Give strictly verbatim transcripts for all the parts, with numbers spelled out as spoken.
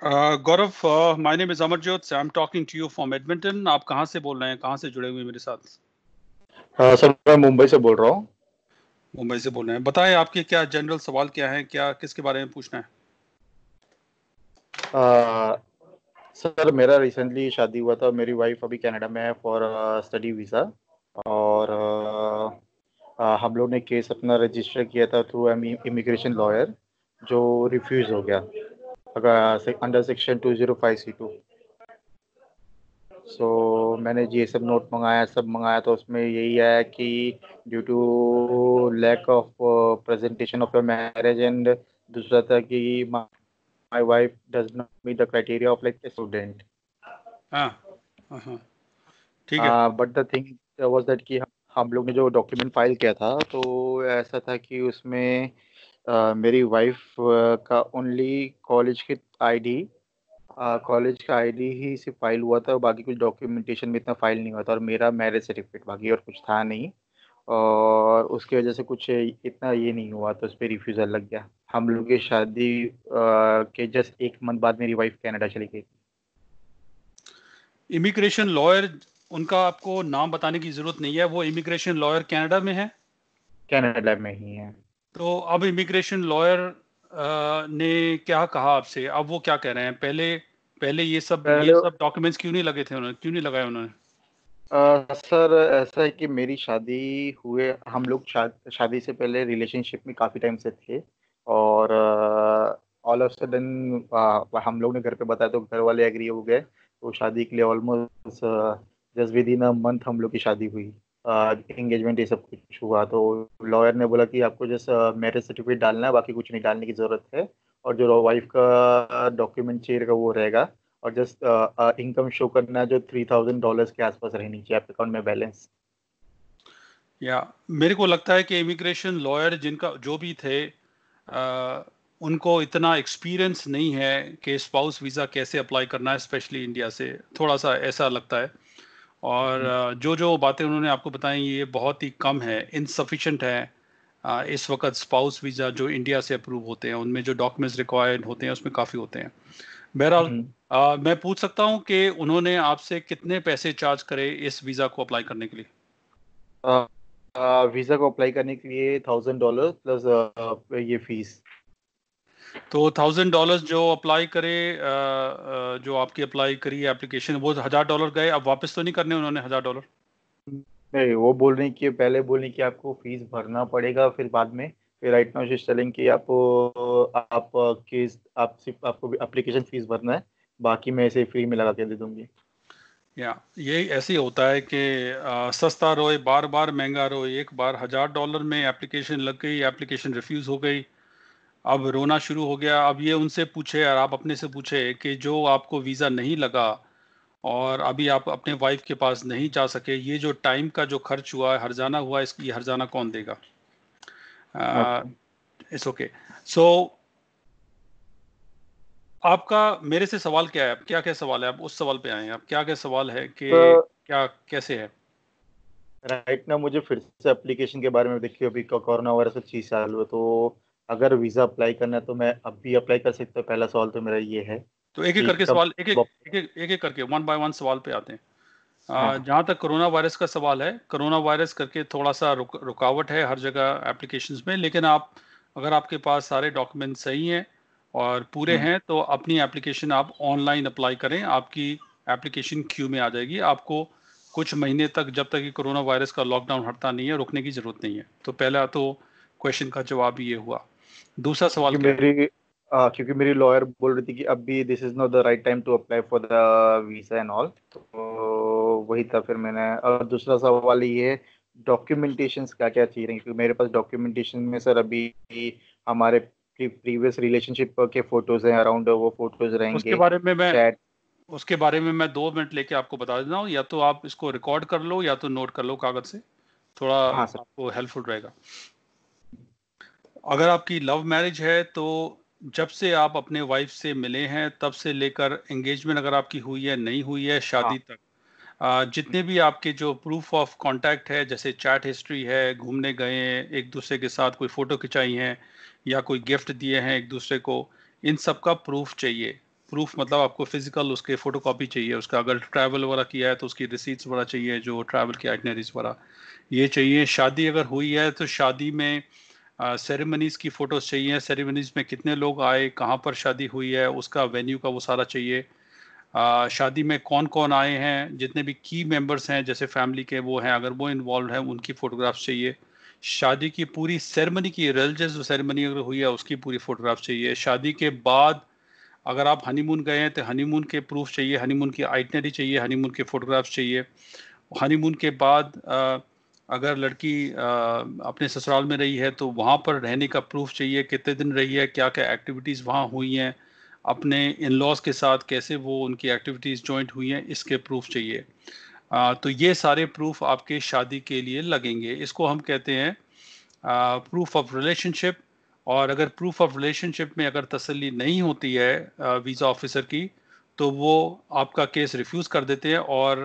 Uh, Gaurav, uh, my name is Amarjot Singh. I'm talking to you from Edmonton. आप कहाँ से बोल रहे हैं, कहाँ से जुड़े हुए मेरे साथ? uh, सर मैं मुंबई से बोल रहा हूँ. मुंबई से बोल रहे हैं. बताएं आपके क्या जनरल सवाल क्या हैं, क्या किसके बारे में पूछना है? uh, सर मेरा रिसेंटली शादी हुआ था. मेरी वाइफ अभी कनाडा में है फॉर स्टडी वीज़ा, और uh, uh, हम लोग ने केस अपना रजिस्टर किया था थ्रू इमिग्रेशन लॉयर, जो रिफ्यूज़ हो गया under section two zero five C two. So मैंने जी सब नोट मंगाया, सब मंगाया, तो उसमें यही आया कि due to lack of presentation of your marriage, and दूसरा था कि my wife does not meet the criteria of like student. ठीक है. But the thing was that कि हम लोग ने जो डॉक्यूमेंट फाइल किया था तो ऐसा था कि उसमें Uh, मेरी वाइफ uh, का ओनली कॉलेज की आईडी, कॉलेज का आईडी ही सिर्फ फाइल हुआ था, बाकी कुछ डॉक्यूमेंटेशन में इतना फाइल नहीं हुआ था, और मेरा मैरिज सर्टिफिकेट, बाकी और कुछ था नहीं, और उसकी वजह से कुछ इतना ये नहीं हुआ, तो उस पर रिफ्यूज़ल लग गया. हम लोग की शादी uh, के जस्ट एक मंथ बाद मेरी वाइफ कनाडा चली गई. इमिग्रेशन लॉयर, उनका आपको नाम बताने की ज़रूरत नहीं है. वो इमिग्रेशन लॉयर कनाडा में है? कनाडा में ही है. तो अब इमिग्रेशन लॉयर ने क्या कहा आपसे, अब वो क्या कह रहे हैं? पहले पहले ये सब ये सब डॉक्यूमेंट्स क्यों नहीं लगे थे उन्होंने, क्यों नहीं लगाए उन्होंने? आ, सर ऐसा है कि मेरी शादी हुए, हम लोग शा, शादी से पहले रिलेशनशिप में काफ़ी टाइम से थे, और ऑल ऑफ सडन हम लोग ने घर पे बताया तो घर वाले एग्री हो गए, तो शादी के लिए almost just within a month हम लोग की शादी हुई, एंगेजमेंट uh, ये सब कुछ हुआ. तो लॉयर ने बोला कि आपको जस्ट मैरिज सर्टिफिकेट डालना है, बाकी कुछ नहीं डालने की ज़रूरत है, और जो वाइफ का डॉक्यूमेंट चाहिए का वो रहेगा, और जस्ट इनकम शो करना है जो थ्री थाउजेंड डॉलर्स के आसपास रहनी चाहिए आपके अकाउंट में बैलेंस. या मेरे को लगता है कि इमिग्रेशन लॉयर जिनका जो भी थे uh, उनको इतना एक्सपीरियंस नहीं है कि स्पाउस वीज़ा कैसे अप्लाई करना है, स्पेशली इंडिया से, थोड़ा सा ऐसा लगता है. और जो जो बातें उन्होंने आपको बताई ये बहुत ही कम है, इनसफिशेंट है. इस वक्त स्पाउस वीज़ा जो इंडिया से अप्रूव होते हैं उनमें जो डॉक्यूमेंट्स रिक्वायर्ड होते हैं उसमें काफ़ी होते हैं. बहरहाल मैं पूछ सकता हूं कि उन्होंने आपसे कितने पैसे चार्ज करे इस वीज़ा को अप्लाई करने के लिए? वीज़ा को अप्लाई करने के लिए थाउजेंड डॉलर प्लस ये फीस. तो थाउजेंड डॉलर जो अप्लाई करे, जो आपकी अप्लाई करी एप्लीकेशन, वो हजार डॉलर गए. अब वापस तो नहीं करने उन्होंने हजार डॉलर? नहीं, वो बोल रही कि पहले बोल रही कि आपको फीस भरना पड़ेगा, फिर बाद में. फिर right now she is telling कि आपको आप केस आप सिर्फ आपको एप्लीकेशन फीस भरना है, बाकी मैं ऐसे फ्री में लगा के दे दूंगी. या ये ऐसे ही होता है कि आ, सस्ता रोए बार बार महंगा रोए. एक बार हजार डॉलर में एप्लीकेशन लग गई, एप्लीकेशन रिफ्यूज़ हो गई, अब रोना शुरू हो गया. अब ये उनसे पूछे और आप अपने से पूछे कि जो आपको वीज़ा नहीं लगा और अभी आप अपने वाइफ के पास नहीं जा सके, ये जो टाइम का जो खर्च हुआ है, हर्जाना हुआ, इसकी हर्जाना कौन देगा? It's okay. सो आपका मेरे से सवाल क्या है, क्या क्या सवाल है? आप उस सवाल पे आए हैं, आप क्या क्या सवाल है कि uh, क्या कैसे है राइट ना? मुझे फिर से एप्लीकेशन के बारे में, देखिए अभी कोरोना वायरस का चीज चालू हुआ, तो अगर वीज़ा अप्लाई करना है तो मैं अब भी अप्लाई कर सकता हूँ. पहला सवाल तो मेरा ये है. तो एक एक करके सवाल, एक एक एक एक एक करके वन बाय वन सवाल पे आते हैं. हाँ. जहाँ तक कोरोना वायरस का सवाल है, कोरोना वायरस करके थोड़ा सा रुक, रुकावट है हर जगह एप्लीकेशंस में, लेकिन आप अगर आपके पास सारे डॉक्यूमेंट सही हैं और पूरे हैं तो अपनी एप्लीकेशन आप ऑनलाइन अप्लाई करें, आपकी एप्लीकेशन क्यू में आ जाएगी. आपको कुछ महीने तक, जब तक कि कोरोना वायरस का लॉकडाउन हटता नहीं है, रुकने की ज़रूरत नहीं है. तो पहला तो क्वेश्चन का जवाब ये हुआ. दूसरा सवाल मेरी, आ, क्योंकि मेरी लॉयर बोल रही थी कि अभी this is not the right time to apply for the visa and all, तो वही था. फिर मैंने, और दूसरा सवाल ये है डॉक्यूमेंटेशन क्या क्या चाहिए, क्योंकि मेरे पास डॉक्यूमेंटेशन में सर अभी हमारे प्रीवियस रिलेशनशिप के फोटोज हैं अराउंड, वो फोटोज रहेंगे. उसके बारे में मैं उसके बारे में मैं दो मिनट लेके आपको बता देता हूँ, या तो आप इसको रिकॉर्ड कर लो या तो नोट कर लो कागज से, थोड़ा हाँ, आपको हेल्पफुल रहेगा. अगर आपकी लव मैरिज है तो जब से आप अपने वाइफ से मिले हैं तब से लेकर एंगेजमेंट अगर आपकी हुई है, नहीं हुई है, शादी तक, आ, जितने भी आपके जो प्रूफ ऑफ कांटेक्ट है, जैसे चैट हिस्ट्री है, घूमने गए हैं एक दूसरे के साथ, कोई फ़ोटो खिंचाई है या कोई गिफ्ट दिए हैं एक दूसरे को, इन सब का प्रूफ चाहिए. प्रूफ मतलब आपको फिजिकल उसके फोटोकॉपी चाहिए, उसका अगर ट्रैवल वगैरह किया है तो उसकी रिसीट्स वगैरह चाहिए, जो ट्रैवल की आइटनरीज वगैरह ये चाहिए। शादी अगर हुई है तो शादी में सेरेमनीज़ uh, की फ़ोटोज़ चाहिए, सेरेमनीज़ में कितने लोग आए, कहाँ पर शादी हुई है, उसका वेन्यू का वो सारा चाहिए। uh, शादी में कौन कौन आए हैं, जितने भी की मेंबर्स हैं जैसे फैमिली के वो हैं अगर वो इन्वॉल्व हैं उनकी फ़ोटोग्राफ्स चाहिए। शादी की पूरी सेरेमनी की रिलीजियस जो सेरेमनी अगर हुई है उसकी पूरी फ़ोटोग्राफ चाहिए। शादी के बाद अगर आप हनीमून गए हैं तो हनीमून के प्रूफ चाहिए, हनीमून की आइटनरी चाहिए, हनीमून के फ़ोटोग्राफ्स चाहिए। हनीमून के बाद uh, अगर लड़की आ, अपने ससुराल में रही है तो वहाँ पर रहने का प्रूफ चाहिए, कितने दिन रही है, क्या क्या एक्टिविटीज़ वहाँ हुई हैं, अपने इन लॉज के साथ कैसे वो उनकी एक्टिविटीज़ जॉइंट हुई हैं, इसके प्रूफ चाहिए। आ, तो ये सारे प्रूफ आपके शादी के लिए लगेंगे। इसको हम कहते हैं आ, प्रूफ ऑफ रिलेशनशिप। और अगर प्रूफ ऑफ रिलेशनशिप में अगर तसल्ली नहीं होती है आ, वीज़ा ऑफिसर की तो वो आपका केस रिफ्यूज़ कर देते हैं और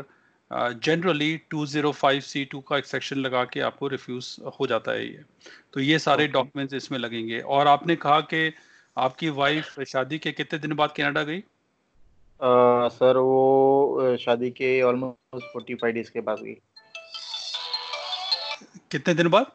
generally two zero five C two का एक सेक्शन लगा के आपको रिफ्यूज़ हो जाता है ये। तो ये सारे डॉक्यूमेंट्स इसमें लगेंगे। और आपने कहा कि आपकी वाइफ शादी के कितने दिन बाद कनाडा गई? आ, सर वो शादी के ऑलमोस्ट पैंतालीस डेज के बाद गई। कितने दिन बाद?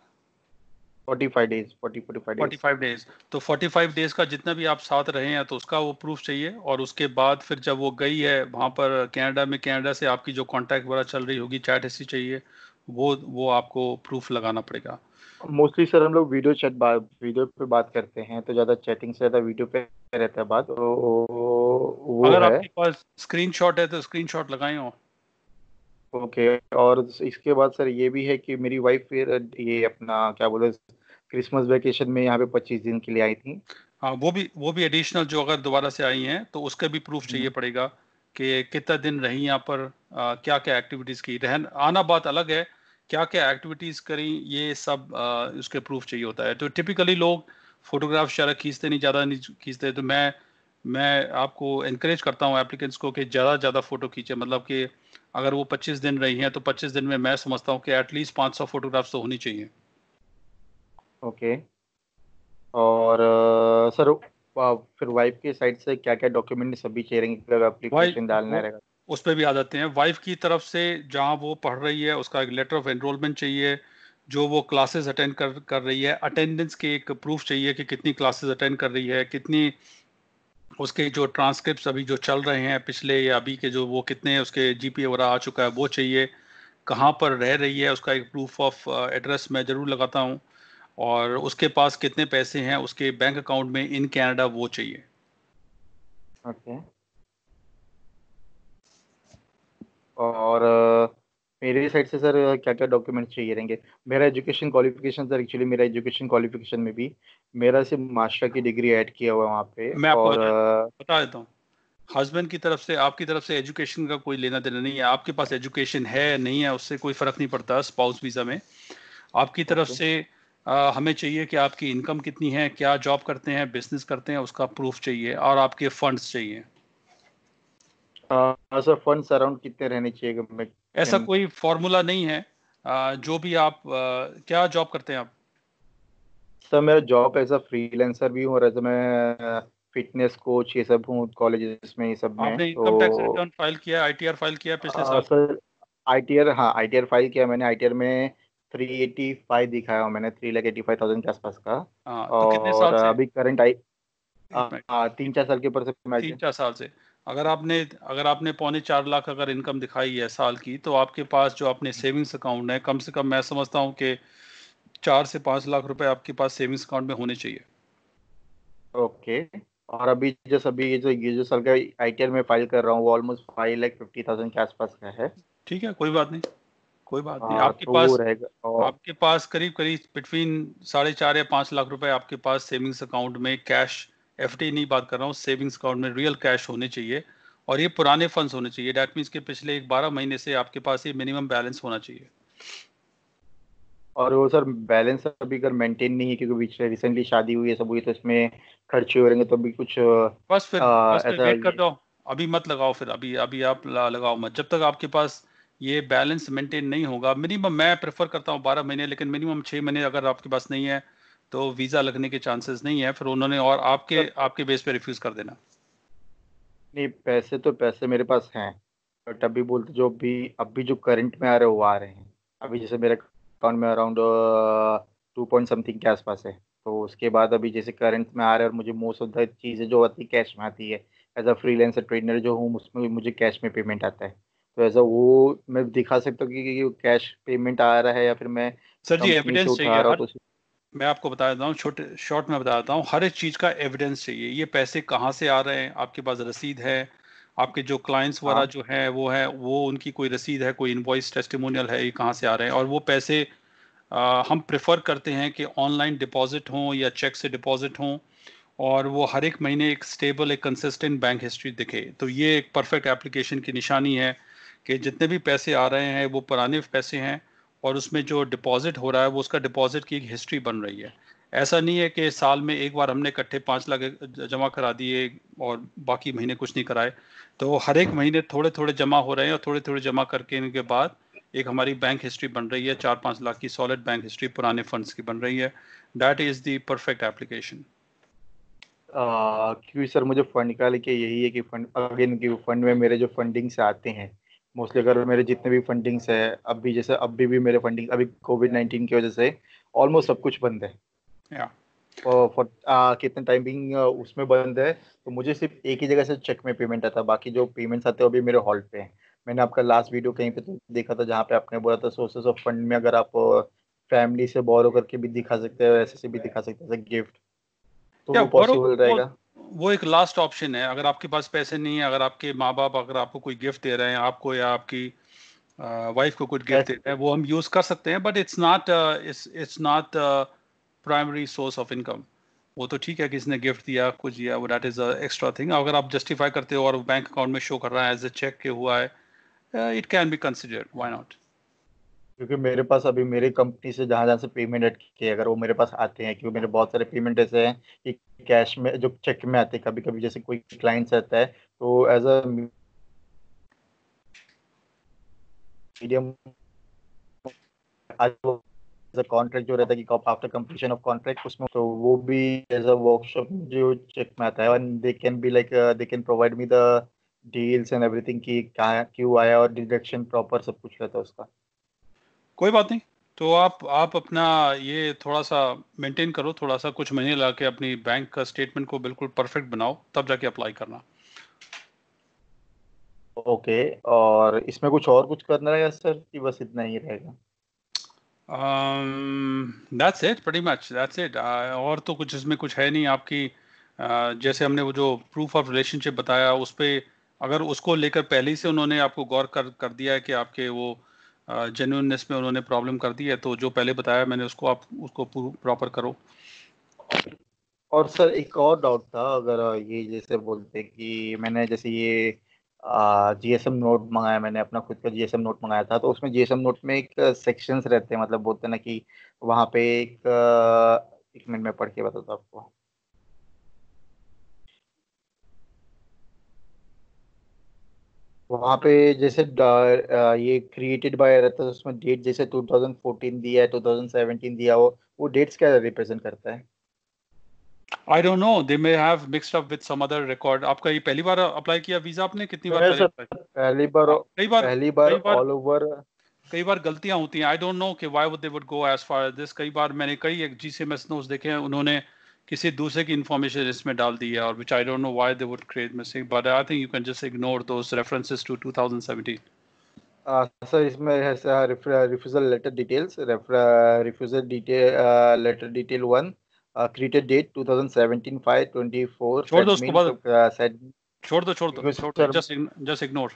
पैंतालीस डेज पैंतालीस डेज पैंतालीस डेज। तो पैंतालीस डेज का जितना भी आप साथ रहे हैं तो उसका वो प्रूफ चाहिए। और उसके बाद फिर जब वो गई है वहाँ पर कनाडा में, कनाडा से आपकी जो कांटेक्ट वगैरह चल रही होगी, चैट हिस्ट्री चाहिए, वो वो आपको प्रूफ लगाना पड़ेगा। मोस्टली सर हम लोग वीडियो चैट बात वीडियो पे बात करते हैं तो ज़्यादा चैटिंग से ज़्यादा वीडियो पे रहता है बात। वो अगर आपके पास स्क्रीनशॉट है तो स्क्रीनशॉट लगाएं। और ओके okay, और इसके बाद सर ये भी है कि मेरी वाइफ फिर ये अपना क्या बोले क्रिसमस वेकेशन में यहाँ पे पच्चीस दिन के लिए आई थी। हाँ, वो भी वो भी एडिशनल जो अगर दोबारा से आई हैं तो उसका भी प्रूफ चाहिए पड़ेगा कि कितना दिन रही यहाँ पर, आ, क्या क्या एक्टिविटीज़ की। रहन आना बात अलग है, क्या क्या एक्टिविटीज़ करी ये सब आ, उसके प्रूफ चाहिए होता है। तो टिपिकली लोग फोटोग्राफ शारा खींचते नहीं, ज़्यादा नहीं खींचते। तो मैं मैं आपको इनक्रेज करता हूँ एप्लीकेंट्स को कि ज़्यादा ज़्यादा फ़ोटो खींचे। मतलब कि अगर वो पच्चीस दिन रही हैं तो पच्चीस दिन में मैं समझता हूँ कि एटलीस्ट पाँच सौ फोटोग्राफ्स तो होनी चाहिए। Okay okay. और आ, सर आ, फिर वाइफ के साइड से क्या क्या डॉक्यूमेंट सभी चाहिए एप्लीकेशन डालना रहेगा, उस पर भी आ जाते हैं। वाइफ की तरफ से जहाँ वो पढ़ रही है उसका एक लेटर ऑफ एनरोलमेंट चाहिए, जो वो क्लासेस अटेंड कर कर रही है अटेंडेंस के एक प्रूफ चाहिए कि कितनी क्लासेस अटेंड कर रही है, कितनी उसके जो ट्रांसक्रिप्ट अभी जो चल रहे हैं पिछले या अभी के जो वो कितने उसके जीपीए वगैरह आ चुका है वो चाहिए। कहाँ पर रह रही है उसका एक प्रूफ ऑफ एड्रेस मैं ज़रूर लगाता हूँ। और उसके पास कितने पैसे हैं उसके बैंक अकाउंट में इन कनाडा वो चाहिए। Okay okay. और मेरे साइड से सर क्या क्या डॉक्यूमेंट्स चाहिए रहेंगे? मेरा एजुकेशन क्वालिफिकेशन सर, एक्चुअली मेरा एजुकेशन क्वालिफिकेशन में भी मेरा सिर्फ मास्टर की डिग्री ऐड किया हुआ है वहाँ पे। मैं आपको और... बता देता हूँ, हस्बैंड की तरफ से आपकी तरफ से एजुकेशन का कोई लेना देना नहीं है। आपके पास एजुकेशन है नहीं है उससे कोई फ़र्क नहीं पड़ता स्पाउस वीज़ा में। आपकी तरफ से आ, हमें चाहिए कि आपकी इनकम कितनी है, क्या जॉब करते हैं, बिजनेस करते हैं, उसका प्रूफ चाहिए। और आपके फंड्स चाहिए। सर फंड्स अराउंड कितने रहने चाहिए? मैं ऐसा कोई फॉर्मूला नहीं है। आ, जो भी आप आ, क्या जॉब करते हैं आप? सर मेरा जॉब एज अ फ्रीलांसर भी हूँ, मैं फिटनेस कोच ये सब हूँ कॉलेजेस में ये सब में। आपने इनकम टैक्स रिटर्न फाइल किया, आईटीआर फाइल किया पिछले साल? सर आईटीआर हाँ आईटीआर फाइल किया मैंने। आईटीआर में तीन सौ पचासी दिखाया हूँ मैंने, तीन लाख पचासी हज़ार के आसपास का। आ, तो कितने साल से? अभी करंट आई तीन चार साल के ऊपर से। तीन चार साल से अगर आपने अगर आपने पौने चार लाख अगर इनकम दिखाई है साल की तो आपके पास जो अपने सेविंग्स अकाउंट है कम से कम मैं समझता हूँ कि चार से पाँच लाख रुपए आपके पास सेविंग्स अकाउंट में होने चाहिए। Okay okay. और अभी जो सभी ये जो ये जो साल का आईटीआर में फाइल कर रहा हूँ वो almost five lakh fifty thousand के आसपास का है। ठीक है, कोई बात नहीं कोई बात नहीं। आपके पास और... आपके पास करीब करीब बिटवीन साढ़े चार या पाँच लाख रुपए आपके पास सेविंग्स अकाउंट में कैश, एफडी नहीं बात कर रहा हूँ, सेविंग्स अकाउंट में रियल कैश होने चाहिए। और ये पुराने फंड्स होने चाहिए, डैट मीन्स के पिछले एक बारह महीने से आपके पास ये मिनिमम बैलेंस होना चाहिए। और वो सर बैलेंस अभी अगर मेंटेन नहीं है क्योंकि बीच में रिसेंटली शादी हुई है सब हुई तो इसमें खर्चे हो रहेंगे तो अभी कुछ बस फिर बस फिर वेट कर दो, अभी मत लगाओ फिर, अभी अभी आप लगाओ मत जब तक आपके पास ये बैलेंस मेंटेन नहीं होगा। मिनिमम मैं प्रेफर करता हूँ बारह महीने, लेकिन मिनिमम छः महीने अगर आपके पास नहीं है तो वीज़ा लगने के चांसेस नहीं है। फिर उन्होंने और आपके आपके बेस पे रिफ्यूज़ कर देना। नहीं, पैसे तो पैसे मेरे पास हैं, बट अभी बोलते जो अभी अभी जो करंट में आ रहे वो आ रहे हैं। अभी जैसे मेरे अकाउंट में अराउंड टू पॉइंट समथिंग के आसपास है, तो उसके बाद अभी जैसे करंट में आ रहे हैं और मुझे मोस्ट ऑफ द चीज़ें जो आती है कैश में आती है। एज अ फ्रीलांसर ट्रेनर जो हूँ उसमें मुझे कैश में पेमेंट आता है, तो ऐसा वो मैं दिखा सकता हूँ कि कैश पेमेंट आ रहा है या फिर मैं सर जी एविडेंस चाहिए। मैं आपको बता देता हूँ, छोटे शॉर्ट में बता देता हूँ, हर एक चीज़ का एविडेंस चाहिए। ये पैसे कहाँ से आ रहे हैं, आपके पास रसीद है, आपके जो क्लाइंट्स वगैरह जो है वो है वो उनकी कोई रसीद है, कोई इनवॉइस टेस्टिमोनियल है, ये कहाँ से आ रहे हैं। और वो पैसे आ, हम प्रेफर करते हैं कि ऑनलाइन डिपॉजिट हों या चेक से डिपॉजिट हों, और वो हर एक महीने एक स्टेबल एक कंसिस्टेंट बैंक हिस्ट्री दिखे। तो ये एक परफेक्ट एप्लीकेशन की निशानी है कि जितने भी पैसे आ रहे हैं वो पुराने पैसे हैं, और उसमें जो डिपॉजिट हो रहा है वो उसका डिपॉजिट की एक हिस्ट्री बन रही है। ऐसा नहीं है कि साल में एक बार हमने इकट्ठे पाँच लाख जमा करा दिए और बाकी महीने कुछ नहीं कराए। तो हर एक महीने थोड़े थोड़े जमा हो रहे हैं, और थोड़े थोड़े जमा करके इनके बाद एक हमारी बैंक हिस्ट्री बन रही है, चार पाँच लाख की सॉलिड बैंक हिस्ट्री पुराने फंड्स की बन रही है। That is the perfect application. क्योंकि सर मुझे फंड का लेके यही है कि फंड अगेन की फंड में मेरे जो फंडिंग से आते हैं मोस्टली, अगर मेरे जितने भी फंडिंग्स है अभी जैसे अभी भी मेरे फंडिंग अभी कोविड नाइन्टीन की वजह से ऑलमोस्ट सब कुछ बंद है। yeah. और फॉर कितने टाइमिंग उसमें बंद है, तो मुझे सिर्फ एक ही जगह से चेक में पेमेंट आता है, बाकी जो पेमेंट्स आते हैं अभी मेरे हॉल्ट पे हैं। मैंने आपका लास्ट वीडियो कहीं पे तो देखा था जहाँ पे आपने बोला था सोर्सेज ऑफ फंड में अगर आप फैमिली से बोरो करके भी दिखा सकते हैं, ऐसे से भी दिखा सकते हैं गिफ्ट, तो पॉसिबल रहेगा। वो एक लास्ट ऑप्शन है, अगर आपके पास पैसे नहीं है, अगर आपके माँ बाप अगर आपको कोई गिफ्ट दे रहे हैं, आपको या आपकी वाइफ को कोई गिफ्ट दे रहे हैं, वो हम यूज़ कर सकते हैं, but it's not it's not primary source of income. वो तो ठीक है किसी ने गिफ्ट दिया कुछ दिया, वो that is a extra thing. अगर आप जस्टिफाई करते हो और बैंक अकाउंट में शो कर रहा है एज ए चेक के हुआ है, it can be considered, why not. क्योंकि मेरे पास अभी मेरी कंपनी से जहाँ जहाँ से पेमेंट अटके अगर वो मेरे पास आते हैं, क्योंकि मेरे बहुत सारे पेमेंट ऐसे हैं कि कैश में जो चेक में आते हैं, कभी कभी जैसे कोई क्लाइंट्स आता है तो एज अ मीडियम कॉन्ट्रैक्ट जो रहता है कि आफ्टर कंप्लीशन ऑफ कॉन्ट्रैक्ट उसमें, तो वो भी एज अ वर्कशॉप जो चेक में आता है, and they can be like they can provide me the deals and everything कि कहाँ क्यों आया और डिडक्शन प्रॉपर सब कुछ रहता है उसका। कोई बात नहीं, तो आप आप अपना ये थोड़ा सा मेंटेन करो, थोड़ा सा कुछ महीने ला के अपनी बैंक का स्टेटमेंट को बिल्कुल परफेक्ट बनाओ, तब जाके अप्लाई करना। ओके, और इसमें कुछ और कुछ करना है सर कि बस इतना ही रहेगा? That's it pretty much, that's it. और तो कुछ इसमें कुछ है नहीं। आपकी uh, जैसे हमने वो जो प्रूफ ऑफ रिलेशनशिप बताया उस पर अगर उसको लेकर पहले से उन्होंने आपको गौर कर कर दिया है कि आपके वो जेन्युइननेस uh, में उन्होंने प्रॉब्लम कर दी है, तो जो पहले बताया मैंने उसको आप उसको प्रॉपर करो। और सर एक और डाउट था, अगर ये जैसे बोलते कि मैंने जैसे ये जीएसएम नोट मंगाया, मैंने अपना खुद का जीएसएम नोट मंगाया था, तो उसमें जीएसएम नोट में एक सेक्शंस रहते हैं, मतलब बोलते हैं ना कि वहाँ पे एक एक मिनट में पढ़ के बताता हूँ आपको। वहाँ पे जैसे ये क्रिएटेड बाय रहता है, उसमें डेट जैसे टू थाउजेंड फोर्टीन दिया है, टू थाउजेंड सेवनटीन दिया हो, वो डेट्स क्या रिप्रेजेंट करता है? I don't know, they may have mixed up with some other record. आपका ये पहली बार अप्लाई किया वीजा आपने? कितनी बार पहले पहली बार कई बार पहली बार ऑल ओवर कई बार गलतियां होती हैं। आई डोंट नो कि why would they would go as far as this. कई बार मैंने कई एक जीसीएमएस नोट्स देखे हैं, उन्होंने किसी दूसरे की इन्फॉर्मेशन इसमें डाल दी है, और which I don't know why they would create mistake, but I think you can just ignore those references to two thousand seventeen. Sir इसमें ऐसा refusal letter details, refusal detail letter detail one, created date two thousand seventeen five twenty four. छोड़ दो उसको, बाद छोड़ दो छोड़ दो जस्ट जस्ट इग्नोर।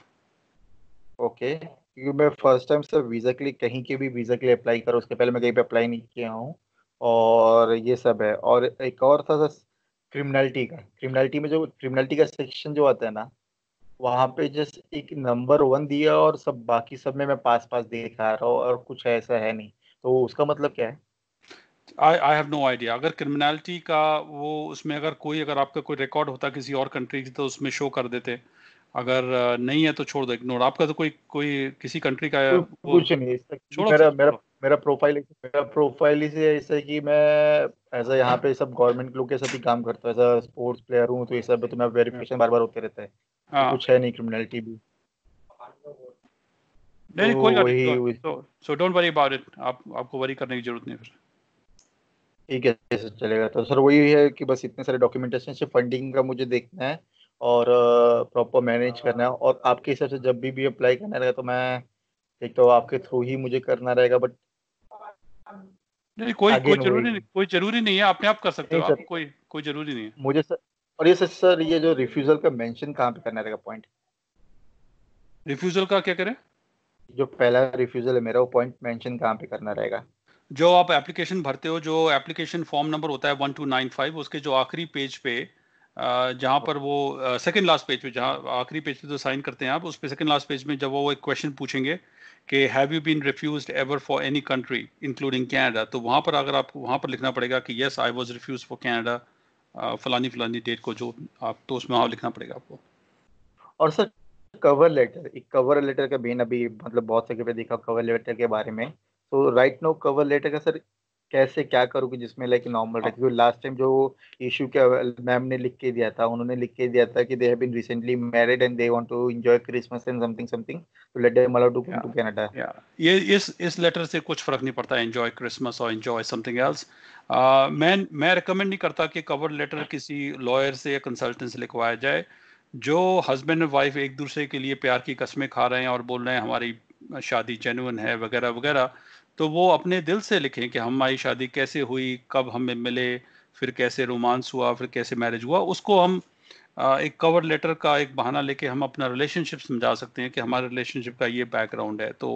ओके, क्योंकि मैं फर्स्ट टाइम सर वीजा के लिए कहीं के भी वीजा के लिए अप्लाई करूं, उसके पहले मैं कहीं पे अप्लाई नहीं किया हूं, और ये सब है। और एक और था सर क्रिमिनलिटी का, क्रिमिनलिटी में जो क्रिमिनलिटी का सेक्शन जो आता है ना, वहाँ पे जस्ट एक नंबर वन दिया और सब बाकी सब में मैं पास पास दिखा रहा हूँ और कुछ ऐसा है नहीं, तो उसका मतलब क्या है? I I have no idea. अगर क्रिमिनलिटी का वो उसमें अगर कोई अगर आपका कोई रिकॉर्ड होता किसी और कंट्री की तो उसमें शो कर देते, अगर नहीं है तो छोड़ दो, इग्नोर। आपका तो कोई कोई किसी कंट्री का कुछ नहीं, छोड़ो। मेरा प्रोफाइल मेरा प्रोफाइल इसे ऐसा है कि मैं ऐसा यहाँ पे सब गवर्नमेंट लोग के साथ ही काम करता हूँ, ऐसा स्पोर्ट्स प्लेयर हूँ, तो ये सब तो मैं वेरिफिकेशन बार बार होते रहता है, हाँ। कुछ है नहीं क्रिमिनलिटी भी नहीं, कोई नहीं, so don't worry about it, आप आपको वरी करने की जरूरत नहीं फिर। ठीक है सर, चलेगा। तो सर वही है कि बस इतने सारे डॉक्यूमेंटेशन से फंडिंग का मुझे देखना है और प्रॉपर मैनेज करना है, और आपके हिसाब से जब भी भी अप्लाई करना रहेगा तो मैं एक तो आपके थ्रू ही मुझे करना रहेगा। बट नहीं, कोई कोई जरूरी नहीं, कोई जरूरी नहीं है, अपने आप कर सकते हो, कोई कोई जरूरी नहीं है मुझे सर। और ये सर सर ये जो रिफ्यूजल का मेंशन कहाँ पे करना रहेगा, पॉइंट रिफ्यूजल का क्या करें? जो पहला रिफ्यूजल है मेरा, वो पॉइंट मेंशन कहाँ पे करना रहेगा? जो आप एप्लीकेशन भरते हो, जो एप्लीकेशन फॉर्म नंबर होता है वन टू नाइन फाइव, उसके जो आखिरी पेज पे जहाँ पर वो सेकंड लास्ट पेज पे, जहाँ आखिरी पेज पे तो साइन करते हैं आप, उस पे सेकंड लास्ट पेज में जब वो एक क्वेश्चन पूछेंगे कि have you been refused ever for any country including Canada, तो वहाँ पर अगर आपको वहाँ पर लिखना पड़ेगा कि yes I was refuse for Canada फलानी फलानी डेट को, जो आप तो उसमें वहाँ लिखना पड़ेगा आपको। और सर कवर लेटर, एक कवर लेटर का बेन अभी मतलब बहुत जगह पे देखा कवर लेटर के बारे में, तो राइट नो कवर लेटर का सर कैसे क्या करूँगी जिसमें लाइक नॉर्मल रहे, क्योंकि लास्ट टाइम जो इशू क्या मैम ने लिख के दिया था, उन्होंने लिख के दिया था कि they have been recently married and they want to enjoy Christmas and something something, तो let them allow to come to Canada. ये इस इस लेटर से कुछ फर्क नहीं पड़ता, एंजॉय क्रिसमस और एंजॉय समथिंग एल्स। मैं मैं रिकमेंड नहीं करता कि कवर लेटर किसी लॉयर से या कंसल्टेंट से लिखवाया जाए। जो हस्बैंड और वाइफ एक दूसरे के लिए प्यार की कस्में खा रहे हैं और बोल रहे हैं हमारी शादी जेन्युइन है वगैरह वगैरह, तो वो अपने दिल से लिखें कि हमारी शादी कैसे हुई, कब हमें मिले, फिर कैसे रोमांस हुआ, फिर कैसे मैरिज हुआ। उसको हम एक कवर लेटर का एक बहाना लेके हम अपना रिलेशनशिप समझा सकते हैं कि हमारे रिलेशनशिप का ये बैकग्राउंड है, तो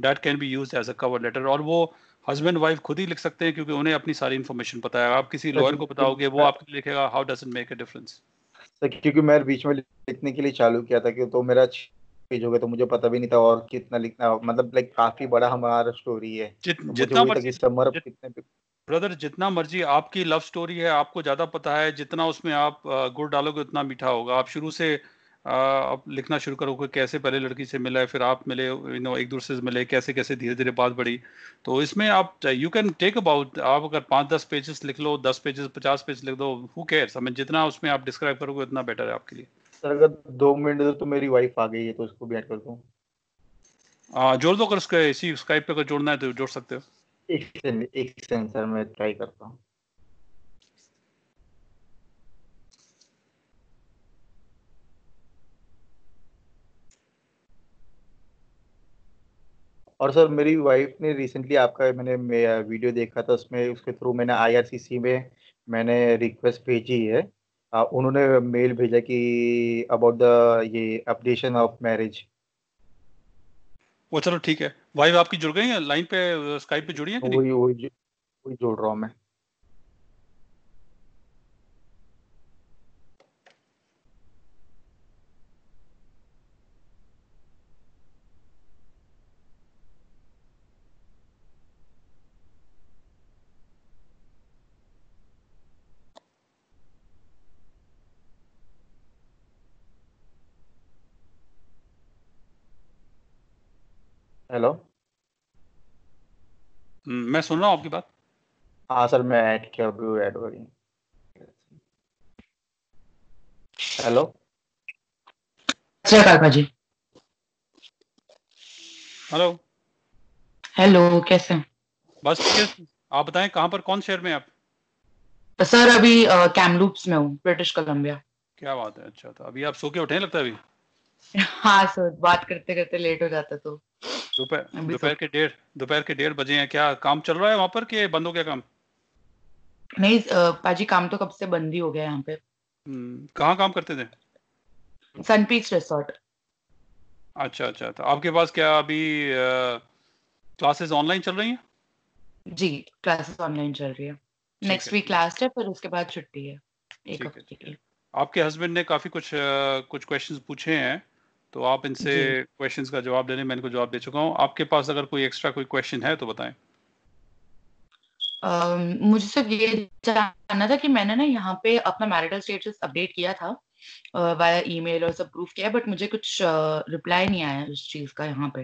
that can be use as a cover letter. और वो हस्बैंड वाइफ खुद ही लिख सकते हैं क्योंकि उन्हें अपनी सारी इन्फॉर्मेशन पता है। आप किसी लॉयर को बताओगे वो आपको लिखेगा how does it make a difference. क्योंकि मैं बीच में लिखने के लिए चालू किया था कि तो मेरा पेज हो गया, तो मुझे पता भी नहीं था और कितना लिखना, मतलब लाइक काफी बड़ा हमारा स्टोरी है। जित, तो जितना मर्जी जित, ब्रदर जितना मर्जी आपकी लव स्टोरी है, आपको ज्यादा पता है, जितना उसमें आप गुड़ डालोगे उतना मीठा होगा। आप शुरू से आप लिखना शुरू करोगे कैसे पहले लड़की से मिला है, फिर आप मिले, यू नो एक दूसरे से मिले, कैसे कैसे धीरे धीरे बात बढ़ी। तो इसमें आप यू कैन टेक अबाउट, आप अगर पाँच दस पेजेस लिख लो, दस पेजेस पचास पेज लिख दो, हु केयर्स। हमें जितना उसमें आप डिस्क्राइब करोगे उतना बेटर है आपके लिए। सर अगर दो मिनट दो तो मेरी वाइफ आ गई है, तो उसको भी ऐड कर दूं? आ, जोड़ दो, अगर उसके इसी स्काइप पे अगर जोड़ना है तो जोड़ सकते हो। एक सेकंड एक सेकंड सर मैं ट्राई करता हूं। और सर मेरी वाइफ ने रिसेंटली आपका मैंने वीडियो देखा था, उसमें उसके थ्रू मैंने आई आर सी सी में मैंने रिक्वेस्ट भेजी है। Uh, उन्होंने मेल भेजा कि अबाउट द ये अपडेशन ऑफ मैरिज। वो चलो ठीक है। वाइफ आपकी जुड़ गई है लाइन पे, स्काइप पे जुड़ी है कि नहीं? वही वही जोड़ रहा हूं मैं। हेलो, मैं सुन रहा हूँ आपकी बात। हाँ सर मैं ऐड किया, अभी ऐड हो रही है। हेलो सर जी। हेलो हेलो, कैसे हैं? बस आप बताएं कहाँ पर, कौन शहर में आप? सर अभी कैमलूप्स में हूँ, ब्रिटिश कोलंबिया। क्या बात है, अच्छा। तो अभी आप सो के उठे हैं लगता है अभी? हाँ सर, बात करते करते लेट हो जाता। तो दोपहर दोपहर के डेढ़ दोपहर के डेढ़ बजे हैं। क्या काम चल रहा है वहाँ पर कि बंद हो गया काम? नहीं पाजी, काम तो कब से बंद ही हो गया यहाँ पे। कहाँ काम करते थे? Sunpeach resort. अच्छा अच्छा, तो आपके पास क्या अभी क्लासेस ऑनलाइन चल रही हैं? जी क्लासेस ऑनलाइन चल रही है। नेक्स्ट वीक क्लास है, फिर उसके बाद छुट्टी है एक हफ्ते की। आपके हस्बैंड ने काफी कुछ कुछ क्वेश्चंस पूछे हैं, तो आप इनसे क्वेश्चंस का जवाब देने, मैं इनको जवाब दे चुका हूँ। आपके पास अगर कोई एक्स्ट्रा कोई क्वेश्चन है तो बताएं। uh, मुझे सिर्फ ये जानना था कि मैंने ना यहाँ पे अपना मैरिटल स्टेटस अपडेट किया था वाया ईमेल और सब प्रूफ किया, बट मुझे कुछ रिप्लाई uh, नहीं आया उस चीज का। यहाँ पे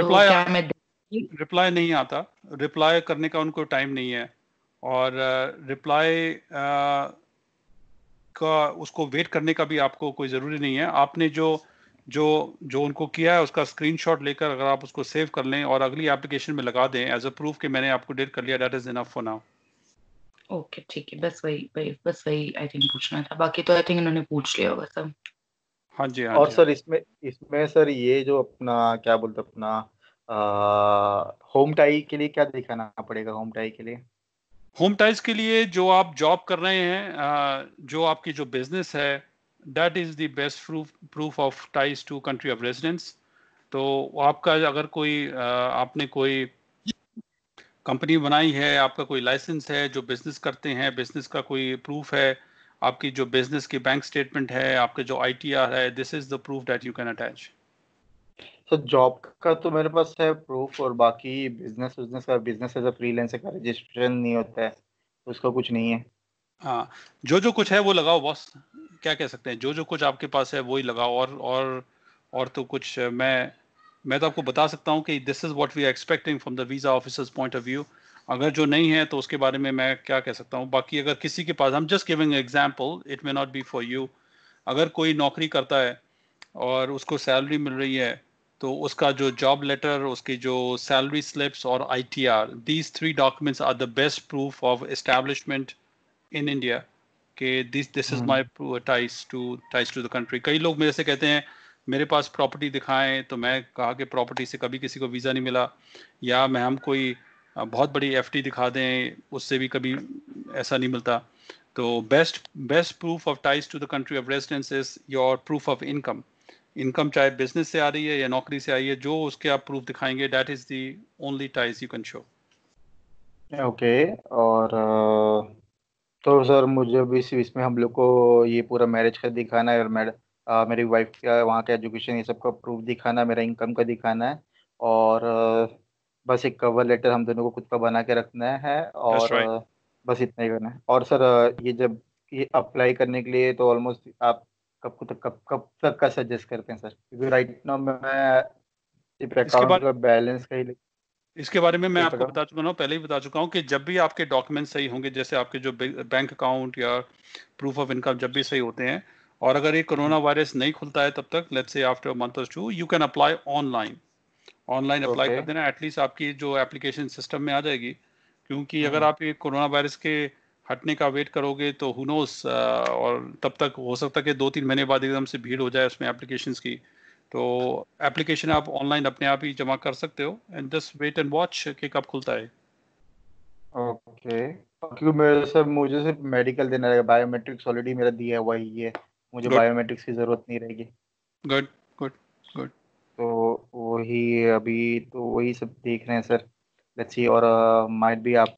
रिप्लाई तो रिप्लाई नहीं आता, रिप्लाई करने का उनको टाइम नहीं है। और रिप्लाई uh, का उसको वेट करने का भी आपको कोई ज़रूरी नहीं है। आपने जो जो जो उनको किया है उसका स्क्रीनशॉट लेकर अगर आप उसको सेव कर लें और अगली एप्लीकेशन में लगा दें एज अ प्रूफ कि मैंने आपको डेट कर लिया, that is enough for now. Okay ठीक है, बस वही वही बस वही आई थिंक पूछना था, बाकी तो आई थिंक इन्होंने पूछ लिया होगा सब। हाँ जी हाँ। और सर इसमें इसमें सर ये जो अपना क्या बोलते अपना होम टाई के लिए क्या दिखाना पड़ेगा? होम टाई के लिए होम टाइज के लिए जो आप जॉब कर रहे हैं, जो आपकी जो बिजनेस है, that is the best proof proof of ties to country of residence. तो आपका अगर कोई आपने कोई कंपनी बनाई है, आपका कोई लाइसेंस है, जो बिजनेस करते हैं बिजनेस का कोई प्रूफ है, आपकी जो बिजनेस की बैंक स्टेटमेंट है, आपके जो आई टी आर है, this is the proof that you can attach. तो जॉब का तो मेरे पास है प्रूफ, और बाकी बिजनेस बिजनेस का बिजनेस एज अ फ्रीलांसर का रजिस्ट्रेशन नहीं होता है, उसका कुछ नहीं है। हाँ, जो जो कुछ है वो लगाओ बॉस, क्या कह सकते हैं, जो जो कुछ आपके पास है वो ही लगाओ। और और और तो कुछ मैं मैं तो आपको बता सकता हूँ कि this is what we are expecting from the visa officers point of view. अगर जो नहीं है तो उसके बारे में मैं क्या कह सकता हूँ। बाकी अगर किसी के पास, हम just giving example, it may not be for you, अगर कोई नौकरी करता है और उसको सैलरी मिल रही है तो उसका जो जॉब लेटर, उसकी जो सैलरी स्लिप्स और ITR, these three documents are the best proof of establishment in India कि this this is my ties to ties to the country. कई लोग मेरे से कहते हैं मेरे पास प्रॉपर्टी दिखाएं, तो मैं कहा कि प्रॉपर्टी से कभी किसी को वीज़ा नहीं मिला, या मैं हम कोई बहुत बड़ी एफडी दिखा दें, उससे भी कभी ऐसा नहीं मिलता। तो best best proof of ties to the country of residence is your proof of income. Income चाहे बिजनेस से आ रही है या नौकरी से आई है, जो उसके आप प्रूफ दिखाएंगे, that is the only ties you can show. Okay, और तो सर मुझे भी इसमें हम लोग को ये पूरा मैरिज का दिखाना है, और मैड मेरी वाइफ का वहाँ का एजुकेशन ये सब का प्रूफ दिखाना है, मेरा इनकम का दिखाना है, और बस एक कवर लेटर हम दोनों को खुद का बना के रखना है, और right. बस इतना ही करना है। और सर ये जब ये अप्लाई करने के लिए तो ऑलमोस्ट आप कब तक कब कब तक का सजेस्ट करते हैं सर? क्योंकि राइट नाउ मैं अकाउंट का बैलेंस का ही, इसके बारे में मैं आपको बता चुका हूँ, पहले ही बता चुका हूँ कि जब भी आपके डॉक्यूमेंट सही होंगे, जैसे आपके जो बैंक अकाउंट या प्रूफ ऑफ इनकम जब भी सही होते हैं, और अगर ये कोरोना वायरस नहीं खुलता है तब तक, let's say after month or two, you can apply online online apply कर देना, एटलीस्ट आपकी जो एप्लीकेशन सिस्टम में आ जाएगी। क्योंकि अगर आप ये कोरोना वायरस के हटने का वेट करोगे तो हु नोस, और तब तक हो सकता है कि दो तीन महीने बाद एकदम से भीड़ हो जाए उसमें एप्लीकेशंस की। तो एप्लीकेशन आप ऑनलाइन अपने आप ही जमा कर सकते हो, and just wait and watch कि कब खुलता है। ओके, क्योंकि मेरे सर मुझे सिर्फ मेडिकल देना रहेगा, बायोमेट्रिक्स ऑलरेडी मेरा दिया हुआ ही है, मुझे बायोमेट्रिक्स की जरूरत नहीं रहेगी। गुड गुड गुड, तो वही अभी तो वही सब देख रहे हैं सर, लेट्स सी। और माइट बी आप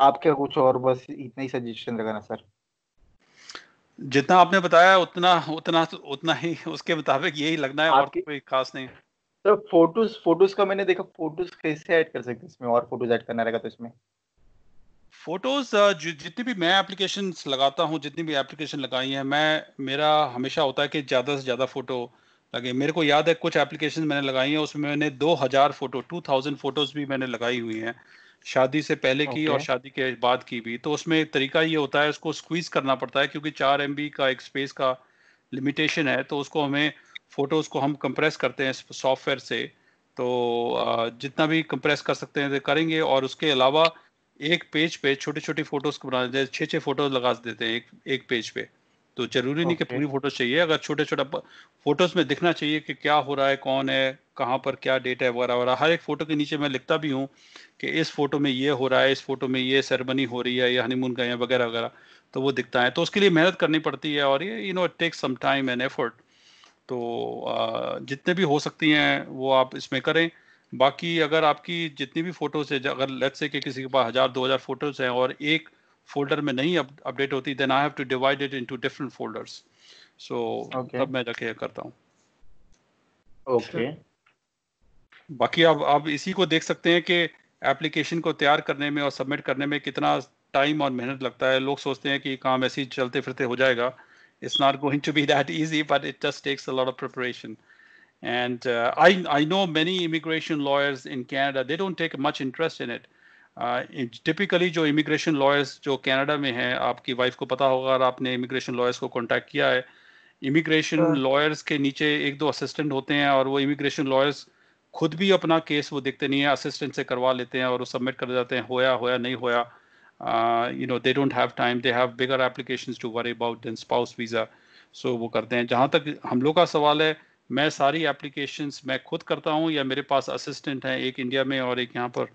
आपके कुछ और बस इतना ही सजेशन लगाना सर। जितना आपने बताया उतना उतना उतना ही उसके मुताबिक यही लगना है, और कोई खास नहीं। सर फोटोज फोटोज का मैंने देखा, फोटोज कैसे ऐड कर सकते हैं इसमें, और फोटोज ऐड करना रहेगा तो इसमें फोटोज जि, जितनी भी मैं एप्लीकेशन लगाता हूँ, जितनी भी एप्लीकेशन लगाई है मैं, मेरा हमेशा होता है कि ज़्यादा से ज़्यादा फोटो लगे। मेरे को याद है कुछ एप्लीकेशन मैंने लगाई हैं उसमें मैंने दो हज़ार फोटो टू थाउजेंड फोटोज भी मैंने लगाई हुई हैं, शादी से पहले की okay. और शादी के बाद की भी। तो उसमें तरीका ये होता है, उसको स्क्वीज करना पड़ता है, क्योंकि चार एम बी का एक स्पेस का लिमिटेशन है, तो उसको हमें फोटोज को हम कंप्रेस करते हैं सॉफ्टवेयर से, तो जितना भी कंप्रेस कर सकते हैं करेंगे। और उसके अलावा एक पेज पे छोटे छोटे फोटोज को बना देते हैं, छः छः फोटोज लगा देते हैं एक एक पेज पे। तो जरूरी okay. नहीं कि पूरी फोटोज चाहिए, अगर छोटे छोटा फोटोज में दिखना चाहिए कि क्या हो रहा है, कौन है, कहाँ पर क्या डेट है वगैरह वगैरह। हर एक फोटो के नीचे मैं लिखता भी हूँ कि इस फोटो में ये हो रहा है, इस फोटो में ये सेरेमनी हो रही है, या हनीमून गए हैं वगैरह वगैरह, तो वो दिखता है। तो उसके लिए मेहनत करनी पड़ती है, और ये you know it takes some time and effort. तो जितने भी हो सकती हैं वो आप इसमें करें। बाकी अगर आपकी जितनी भी फोटोज है, अगर लेट्स से कि किसी के पास हज़ार दो हज़ार फोटोज हैं और एक फोल्डर में नहीं अपडेट होती, then I have to divide it into different folders, so तब मैं रखे करता हूँ। Okay okay. बाकी आप आप इसी को देख सकते हैं कि एप्लीकेशन को तैयार करने में और सबमिट करने में कितना टाइम और मेहनत लगता है। लोग सोचते हैं कि काम ऐसे ही चलते फिरते हो जाएगा, it's not going to be that easy, but it just takes a lot of preparation. And uh, I I know many immigration lawyers in Canada, they don't take much interest in it. Typically uh, जो immigration lawyers जो Canada में हैं, आपकी wife को पता होगा अगर आपने इमिग्रेशन लॉयर्स को कांटेक्ट किया है, इमिग्रेशन लॉयर्स के नीचे एक दो असिस्टेंट होते हैं और वो इमिग्रेशन लॉयर्स खुद भी अपना केस वो देखते नहीं है, असिस्टेंट से करवा लेते हैं और वो सबमिट कर जाते हैं, होया होया नहीं होया, you know they don't have time, they have bigger applications to worry about then spouse visa, so वो करते हैं। जहाँ तक हम लोग का सवाल है, मैं सारी एप्लीकेशंस मैं खुद करता हूँ या मेरे पास असिस्टेंट हैं, एक इंडिया में और एक यहाँ पर,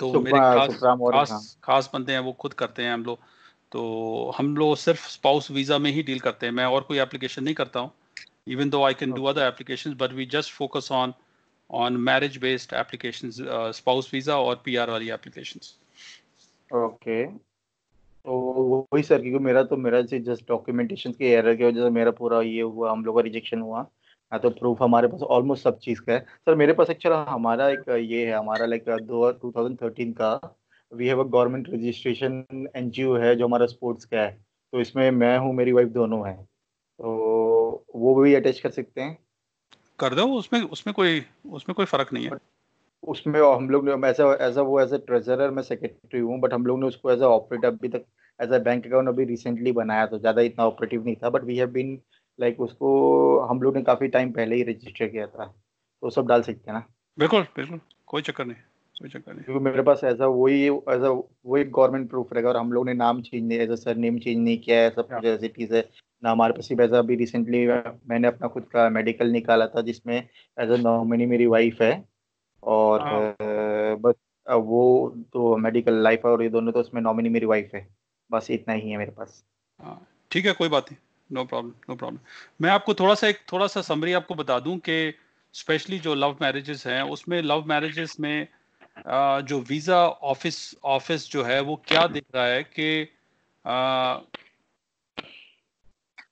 तो मेरे खास खास खास बंदे हैं वो खुद करते हैं हम लोग। तो हम लोग सिर्फ स्पाउस वीज़ा में ही डील करते हैं, मैं और कोई एप्लीकेशन नहीं करता हूँ, even though I can do other applications but we just focus on on marriage based applications, spouse visa और पीआर वाली एप्लीकेशंस। ओके, तो वही सर, क्योंकि मेरा तो मेरा से जस्ट डॉक्यूमेंटेशन के एरर की वजह से मेरा पूरा ये हुआ, हम लोग का रिजेक्शन हुआ। हाँ, तो प्रूफ हमारे पास ऑलमोस्ट सब चीज़ का है सर। मेरे पास एक्चुअली हमारा एक ये है, हमारा लाइक दो टू थाउजेंड थर्टीन का we have a government registration N G O है जो हमारा स्पोर्ट्स का है, तो इसमें मैं हूँ, मेरी वाइफ दोनों हैं, तो वो भी अटैच कर सकते हैं। कर दो, उसमें उसमें कोई उसमें कोई फ़र्क नहीं है। उसमें हम लोग ने ऐसा एज अ वो एज अ ट्रेजरर मैं सेक्रेटरी हूँ, बट हम लोग ने उसको एज अ ऑपरेटिव अभी तक एज अ बैंक अकाउंट अभी रिसेंटली बनाया, तो ज़्यादा इतना ऑपरेटिव नहीं था, but we have been like like उसको हम लोग ने काफ़ी टाइम पहले ही रजिस्टर किया था, तो सब डाल सकते हैं ना। बिल्कुल बिल्कुल, कोई चक्कर नहीं, कोई चक्कर नहीं, क्योंकि मेरे पास ऐसा वही ऐसा वही गवर्नमेंट प्रूफ रहेगा, और हम लोग ने नाम चेंज नहीं, ऐसा सर नेम चेंज नहीं किया है, सब कुछ ऐसी चीज़ है ना हमारे पास। वैसा अभी रिसेंटली मैंने अपना खुद का मेडिकल निकाला था जिसमें एज अ नॉमिनी मेरी वाइफ है, और बस वो तो मेडिकल लाइफ है और ये दोनों, तो उसमें नॉमिनी मेरी वाइफ है, बस इतना ही है मेरे पास। ठीक है, कोई बात नहीं, नो प्रॉब्लम नो प्रॉब्लम। मैं आपको थोड़ा सा एक थोड़ा सा समरी आपको बता दूं कि स्पेशली जो लव मैरिजेस हैं उसमें, लव मैरिजेस में आ, जो वीज़ा ऑफिस ऑफिस जो है वो क्या देख रहा है कि आ,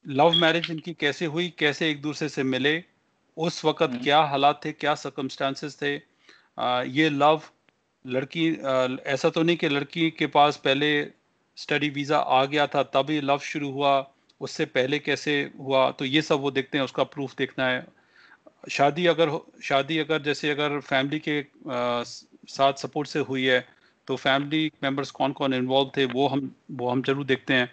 लव मैरिज इनकी कैसे हुई, कैसे एक दूसरे से मिले, उस वक़्त क्या हालात थे, क्या सर्कमस्टांसेस थे, आ, ये लव लड़की आ, ऐसा तो नहीं कि लड़की के पास पहले स्टडी वीज़ा आ गया था तब ये लव शुरू हुआ, उससे पहले कैसे हुआ, तो ये सब वो देखते हैं, उसका प्रूफ देखना है। शादी अगर शादी अगर जैसे अगर फैमिली के आ, साथ सपोर्ट से हुई है तो फैमिली मेंबर्स कौन कौन इन्वॉल्व थे वो हम वो हम जरूर देखते हैं,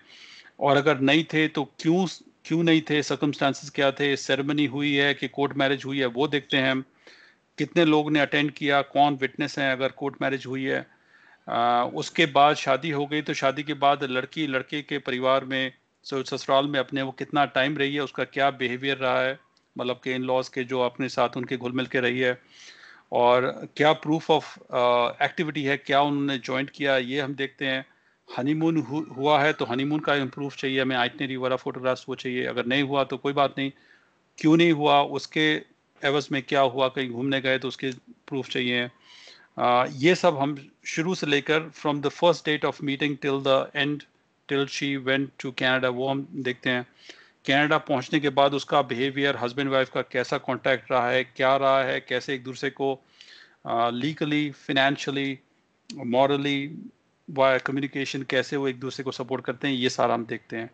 और अगर नहीं थे तो क्यों क्यों नहीं थे, सर्कमस्टांसेस क्या थे, सेरेमनी हुई है कि कोर्ट मैरिज हुई है वो देखते हैं हम, कितने लोग ने अटेंड किया, कौन विटनेस हैं अगर कोर्ट मैरिज हुई है। आ, उसके बाद शादी हो गई तो शादी के बाद लड़की लड़के के परिवार में सो ससुराल में अपने वो कितना टाइम रही है, उसका क्या बिहेवियर रहा है, मतलब के इन लॉज के जो अपने साथ उनके घुल मिल के रही है, और क्या प्रूफ ऑफ एक्टिविटी है, क्या उन्होंने जॉइंट किया, ये हम देखते हैं। हनीमून हु, हुआ है तो हनीमून का प्रूफ चाहिए हमें, आइटनरी वाला फोटोग्राफ्स वो चाहिए, अगर नहीं हुआ तो कोई बात नहीं, क्यों नहीं हुआ उसके एवज में क्या हुआ, कहीं घूमने गए तो उसके प्रूफ चाहिए। आ, ये सब हम शुरू से लेकर from the first date of meeting till the end till she went to Canada वो हम देखते हैं। कनाडा पहुंचने के बाद उसका बिहेवियर, हस्बैंड वाइफ का कैसा कांटेक्ट रहा है, क्या रहा है, कैसे एक दूसरे को legally, financially, morally via communication कैसे वो एक दूसरे को सपोर्ट करते हैं, ये सारा हम देखते हैं।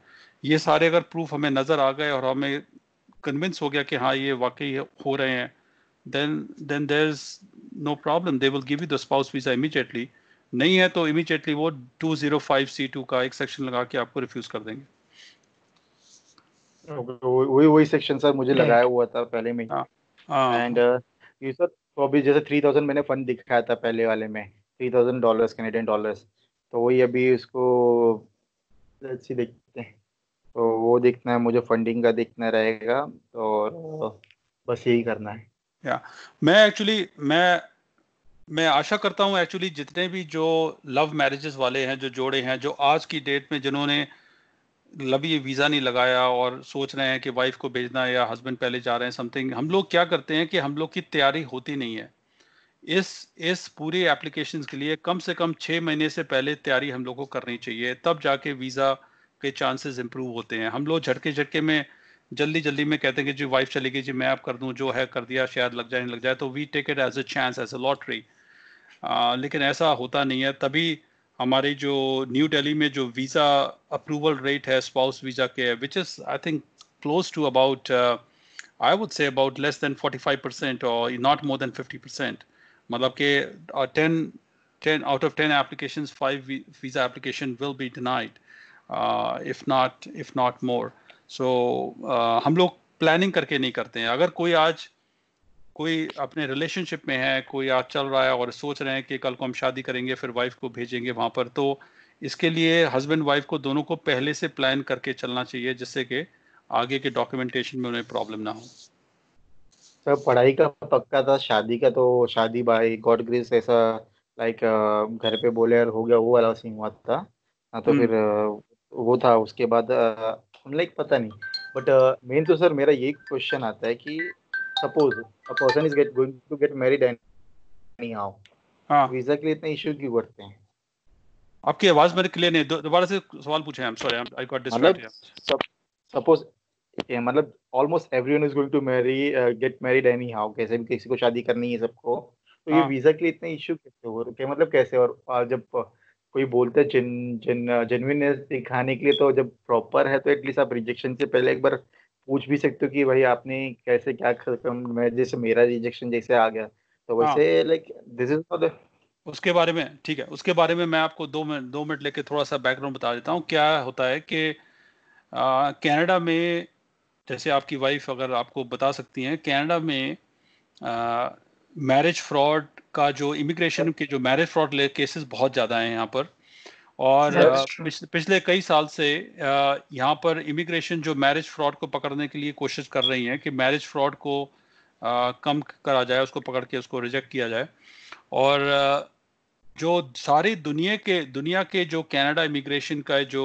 ये सारे अगर प्रूफ हमें नज़र आ गए और हमें कन्विंस हो गया कि हाँ ये वाकई हो रहे हैं, then then there is no problem, they will give you the spouse visa immediately. नहीं है तो इमीडिएटली वो two O five C two का एक सेक्शन लगा के आपको रिफ्यूज कर देंगे। वही वही सेक्शन सर मुझे लगाया हुआ था पहले में। एंड ये सर तो अभी जैसे थ्री थाउजेंड मैंने फंड दिखाया था पहले वाले में, three thousand dollars Canadian dollars, तो वही अभी उसको अच्छी देखते हैं, तो वो देखना है मुझे, फंडिंग का देखना रहेगा, और बस यही करना है। या मैं एक्चुअली मैं मैं आशा करता हूं एक्चुअली जितने भी जो लव मैरिजेस वाले हैं, जो जोड़े हैं, जो आज की डेट में जिन्होंने लवी वीज़ा नहीं लगाया और सोच रहे हैं कि वाइफ को भेजना या हस्बैंड पहले जा रहे हैं समथिंग, हम लोग क्या करते हैं कि हम लोग की तैयारी होती नहीं है इस इस पूरी एप्लीकेशन के लिए। कम से कम छः महीने से पहले तैयारी हम लोग को करनी चाहिए, तब जाके वीज़ा के चांसेस इम्प्रूव होते हैं। हम लोग झटके झटके में जल्दी जल्दी में कहते हैं कि जी वाइफ चली गई, जी मैं आप कर दूं, जो है कर दिया, शायद लग जाए नहीं लग जाए, तो we take it as a chance, as a lottery, लेकिन ऐसा होता नहीं है। तभी हमारी जो न्यू दिल्ली में जो वीज़ा अप्रूवल रेट है स्पाउस वीज़ा के, which is I think close to about, I would say about less than forty five percent और not more than fifty percent, मतलब कि ten ten out of ten applications, five visa application will be denied, uh, if not if not more. So uh, हम लोग planning करके नहीं करते हैं. अगर कोई आज कोई अपने रिलेशनशिप में है, कोई आज चल रहा है और सोच रहे हैं कि कल को हम शादी करेंगे, फिर वाइफ को भेजेंगे वहाँ पर, तो इसके लिए हस्बैंड वाइफ को दोनों को पहले से प्लान करके चलना चाहिए, जिससे कि आगे के डॉक्यूमेंटेशन में उन्हें प्रॉब्लम ना हो. सर, पढ़ाई का पक्का था, शादी का तो शादी बाय गॉड ग्रेस ऐसा लाइक घर पे बोले और हो गया, वो वाला सीन हुआ था ना, तो फिर वो था. उसके बाद लाइक पता नहीं, बट मेन तो सर मेरा यही क्वेश्चन आता है कि suppose a person is get going to get married and नहीं आओ, वीजा के लिए इतने इश्यू क्यों करते हैं? आपकी आवाज मेरे क्लियर नहीं, दोबारा से सवाल पूछे. I am sorry, I got distracted. Suppose मतलब almost everyone is going to marry get married anyhow, कैसे भी किसी को शादी करनी है सबको, तो ये वीजा के लिए इतने इश्यू कैसे हो रहे हैं? मतलब कैसे? और जब कोई बोलता है जेन्युइननेस दिखाने के लिए, तो जब प्रॉपर है तो एटलीस्ट आप रिजेक्शन से पहले एक बार पूछ भी सकते हो कि भाई आपने कैसे क्या कर, जैसे मेरा रिजेक्शन जैसे आ गया तो वैसे like this is for the उसके बारे में. ठीक है, उसके बारे में मैं आपको दो मिनट दो मिनट लेके थोड़ा सा बैकग्राउंड बता देता हूँ. क्या होता है कि कनाडा में, जैसे आपकी वाइफ अगर आपको बता सकती हैं, कनाडा में मैरिज फ्रॉड का जो इमिग्रेशन के जो मैरिज फ्रॉड केसेस बहुत ज़्यादा हैं यहाँ पर, और पिछले, पिछले कई साल से यहाँ पर इमिग्रेशन जो मैरिज फ्रॉड को पकड़ने के लिए कोशिश कर रही है कि मैरिज फ्रॉड को आ, कम करा जाए, उसको पकड़ के उसको रिजेक्ट किया जाए. और आ, जो सारी दुनिया के दुनिया के जो कनाडा इमिग्रेशन का जो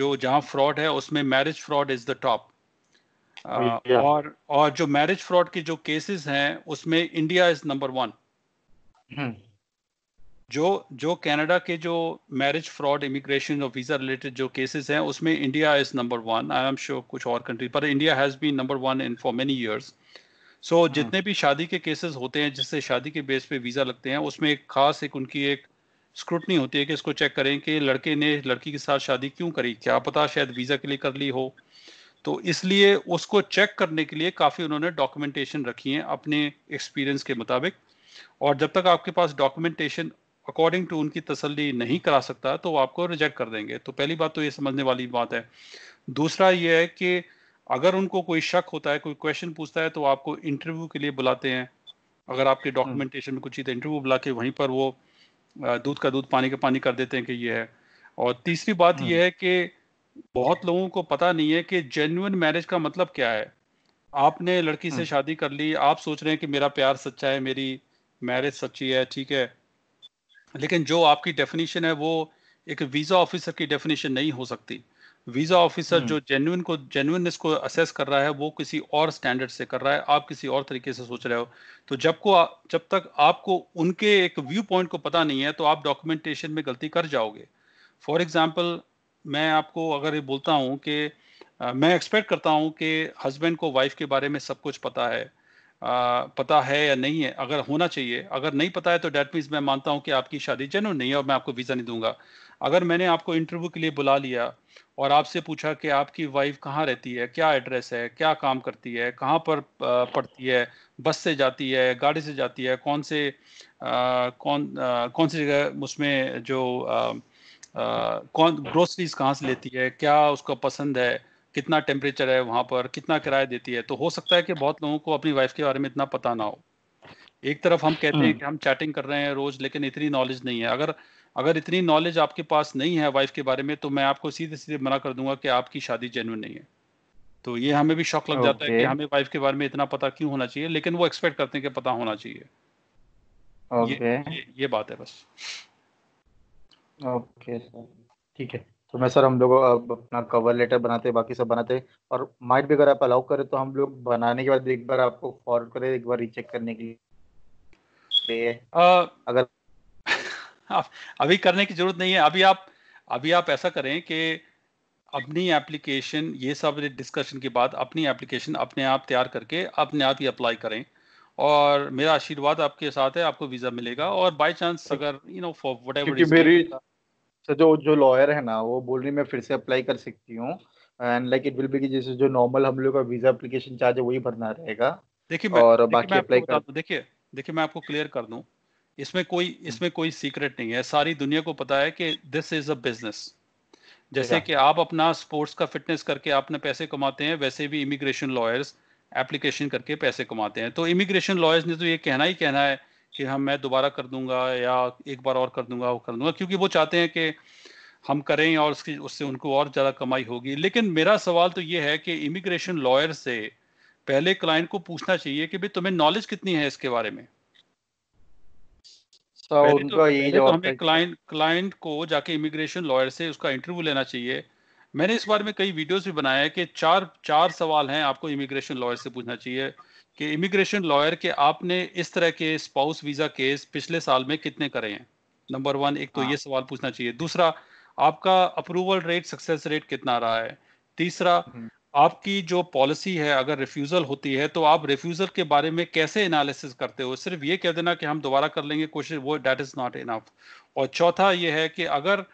जो जहाँ फ्रॉड है उसमें marriage fraud is the top. और और जो मैरिज फ्रॉड के जो केसेस हैं उसमें इंडिया इज़ नंबर वन. जो जो कनाडा के जो मैरिज फ्रॉड इमिग्रेशन और वीज़ा रिलेटेड जो केसेस हैं उसमें India is number one. I am sure कुछ और कंट्री, पर India has been number one in for many years. So so, जितने भी शादी के केसेस होते हैं जिससे शादी के बेस पे वीज़ा लगते हैं, उसमें एक खास एक उनकी एक स्क्रूटनी होती है कि इसको चेक करें कि लड़के ने लड़की के साथ शादी क्यों करी, क्या पता शायद वीज़ा के लिए कर ली हो, तो इसलिए उसको चेक करने के लिए काफ़ी उन्होंने डॉक्यूमेंटेशन रखी है अपने एक्सपीरियंस के मुताबिक. और जब तक आपके पास डॉक्यूमेंटेशन अकॉर्डिंग टू उनकी तसल्ली नहीं करा सकता तो आपको रिजेक्ट कर देंगे. तो पहली बात तो ये समझने वाली बात है. दूसरा ये है कि अगर उनको कोई शक होता है, कोई क्वेश्चन पूछता है, तो आपको इंटरव्यू के लिए बुलाते हैं. अगर आपके डॉक्यूमेंटेशन में कुछ चीज़, इंटरव्यू बुला के वहीं पर वो दूध का दूध पानी का पानी कर देते हैं कि ये है. और तीसरी बात यह है कि बहुत लोगों को पता नहीं है कि जेन्युइन मैरिज का मतलब क्या है. आपने लड़की से शादी कर ली, आप सोच रहे हैं कि मेरा प्यार सच्चा है, मेरी मैरिज सच्ची है, ठीक है, लेकिन जो आपकी डेफिनेशन है वो एक वीज़ा ऑफिसर की डेफिनेशन नहीं हो सकती. वीज़ा ऑफिसर जो जेन्युइन को जेन्युइननेस को असेस कर रहा है वो किसी और स्टैंडर्ड से कर रहा है, आप किसी और तरीके से सोच रहे हो. तो जब को जब तक आपको उनके एक व्यू पॉइंट को पता नहीं है तो आप डॉक्यूमेंटेशन में गलती कर जाओगे. फॉर एग्जांपल, मैं आपको अगर ये बोलता हूँ कि आ, मैं एक्सपेक्ट करता हूँ कि हस्बैंड को वाइफ के बारे में सब कुछ पता है, आ, पता है या नहीं है, अगर होना चाहिए. अगर नहीं पता है तो डैट मीन्स मैं मानता हूँ कि आपकी शादी जेन्युइन नहीं है और मैं आपको वीज़ा नहीं दूंगा. अगर मैंने आपको इंटरव्यू के लिए बुला लिया और आपसे पूछा कि आपकी वाइफ कहाँ रहती है, क्या एड्रेस है, क्या काम करती है, कहाँ पर पढ़ती है, बस से जाती है, गाड़ी से जाती है, कौन से आ, कौन आ, कौन सी जगह उसमें जो आ, आ, कौन ग्रोसरीज कहाँ से लेती है, क्या उसको पसंद है, कितना टेम्परेचर है वहाँ पर, कितना किराया देती है, तो हो सकता है कि बहुत लोगों को अपनी वाइफ के बारे में इतना पता ना हो. एक तरफ हम कहते हैं कि हम चैटिंग कर रहे हैं रोज, लेकिन इतनी नॉलेज नहीं है. अगर अगर इतनी नॉलेज आपके पास नहीं है वाइफ के बारे में, तो मैं आपको सीधे सीधे मना कर दूंगा कि आपकी शादी जेन्युइन नहीं है. तो ये हमें भी शौक लग okay. जाता है कि हमें वाइफ के बारे में इतना पता क्यों होना चाहिए, लेकिन वो एक्सपेक्ट करते हैं कि पता होना चाहिए. okay. ये, ये, ये बात है बस. ओके सर, ठीक है. तो मैं सर, हम लोग अब अपना कवर लेटर बनाते, बाकी सब बनाते, और माइट भी अगर आप अलाउ करें तो हम लोग बनाने के बाद एक बार आपको फॉरवर्ड करें, एक बार रीचेक करने के लिए. uh, अगर आप अभी करने की जरूरत नहीं है, अभी आप अभी आप ऐसा करें कि अपनी एप्लीकेशन, ये सब डिस्कशन के बाद अपनी एप्लीकेशन अपने आप तैयार करके अपने आप ही अप्लाई करें, और मेरा आशीर्वाद आपके साथ है, आपको वीज़ा मिलेगा. और बाय चांस अगर यू नो फॉर व्हाटएवर, तो जो जो लॉयर है ना वो बोल रही मैं फिर से अप्लाई कर सकती हूँ, and like it will be जैसे जो नॉर्मल हम लोग का वीजा एप्लीकेशन चार्ज है वही भरना रहेगा. देखिए, और बाकी अप्लाई कर, देखिए देखिए मैं आपको क्लियर कर दूँ इसमें कोई इसमें कोई सीक्रेट नहीं है, सारी दुनिया को पता है कि दिस इज अ बिजनेस। जैसे कि आप अपना स्पोर्ट्स का फिटनेस करके आपने पैसे कमाते हैं, वैसे भी इमिग्रेशन लॉयर्स एप्लीकेशन करके पैसे कमाते हैं। तो इमिग्रेशन लॉयर्स ने तो ये कहना ही कहना है कि हम मैं दोबारा कर दूंगा या एक बार और कर दूंगा वो कर दूंगा, क्योंकि वो चाहते हैं कि हम करें और उसकी उससे उनको और ज़्यादा कमाई होगी। लेकिन मेरा सवाल तो ये है कि इमिग्रेशन लॉयर से पहले क्लाइंट को पूछना चाहिए कि भाई तुम्हें नॉलेज कितनी है इसके बारे में। so, पहले तो, पहले तो हमें क्लाइंट क्लाइंट को जाके इमिग्रेशन लॉयर से उसका इंटरव्यू लेना चाहिए। मैंने इस बारे में कई वीडियोस भी बनाए हैं कि चार चार सवाल हैं आपको इमिग्रेशन लॉयर से पूछना चाहिए कि इमिग्रेशन लॉयर के आपने इस तरह के स्पाउस वीज़ा केस पिछले साल में कितने करे हैं। नंबर वन, एक तो ये सवाल पूछना चाहिए। दूसरा, आपका अप्रूवल रेट सक्सेस रेट कितना रहा है। तीसरा, आपकी जो पॉलिसी है अगर रिफ्यूज़ल होती है तो आप रिफ्यूज़ल के बारे में कैसे एनालिसिस करते हो। सिर्फ ये कह देना कि हम दोबारा कर लेंगे कोशिश, वो डैट इज़ नॉट इनफ। और चौथा ये है कि अगर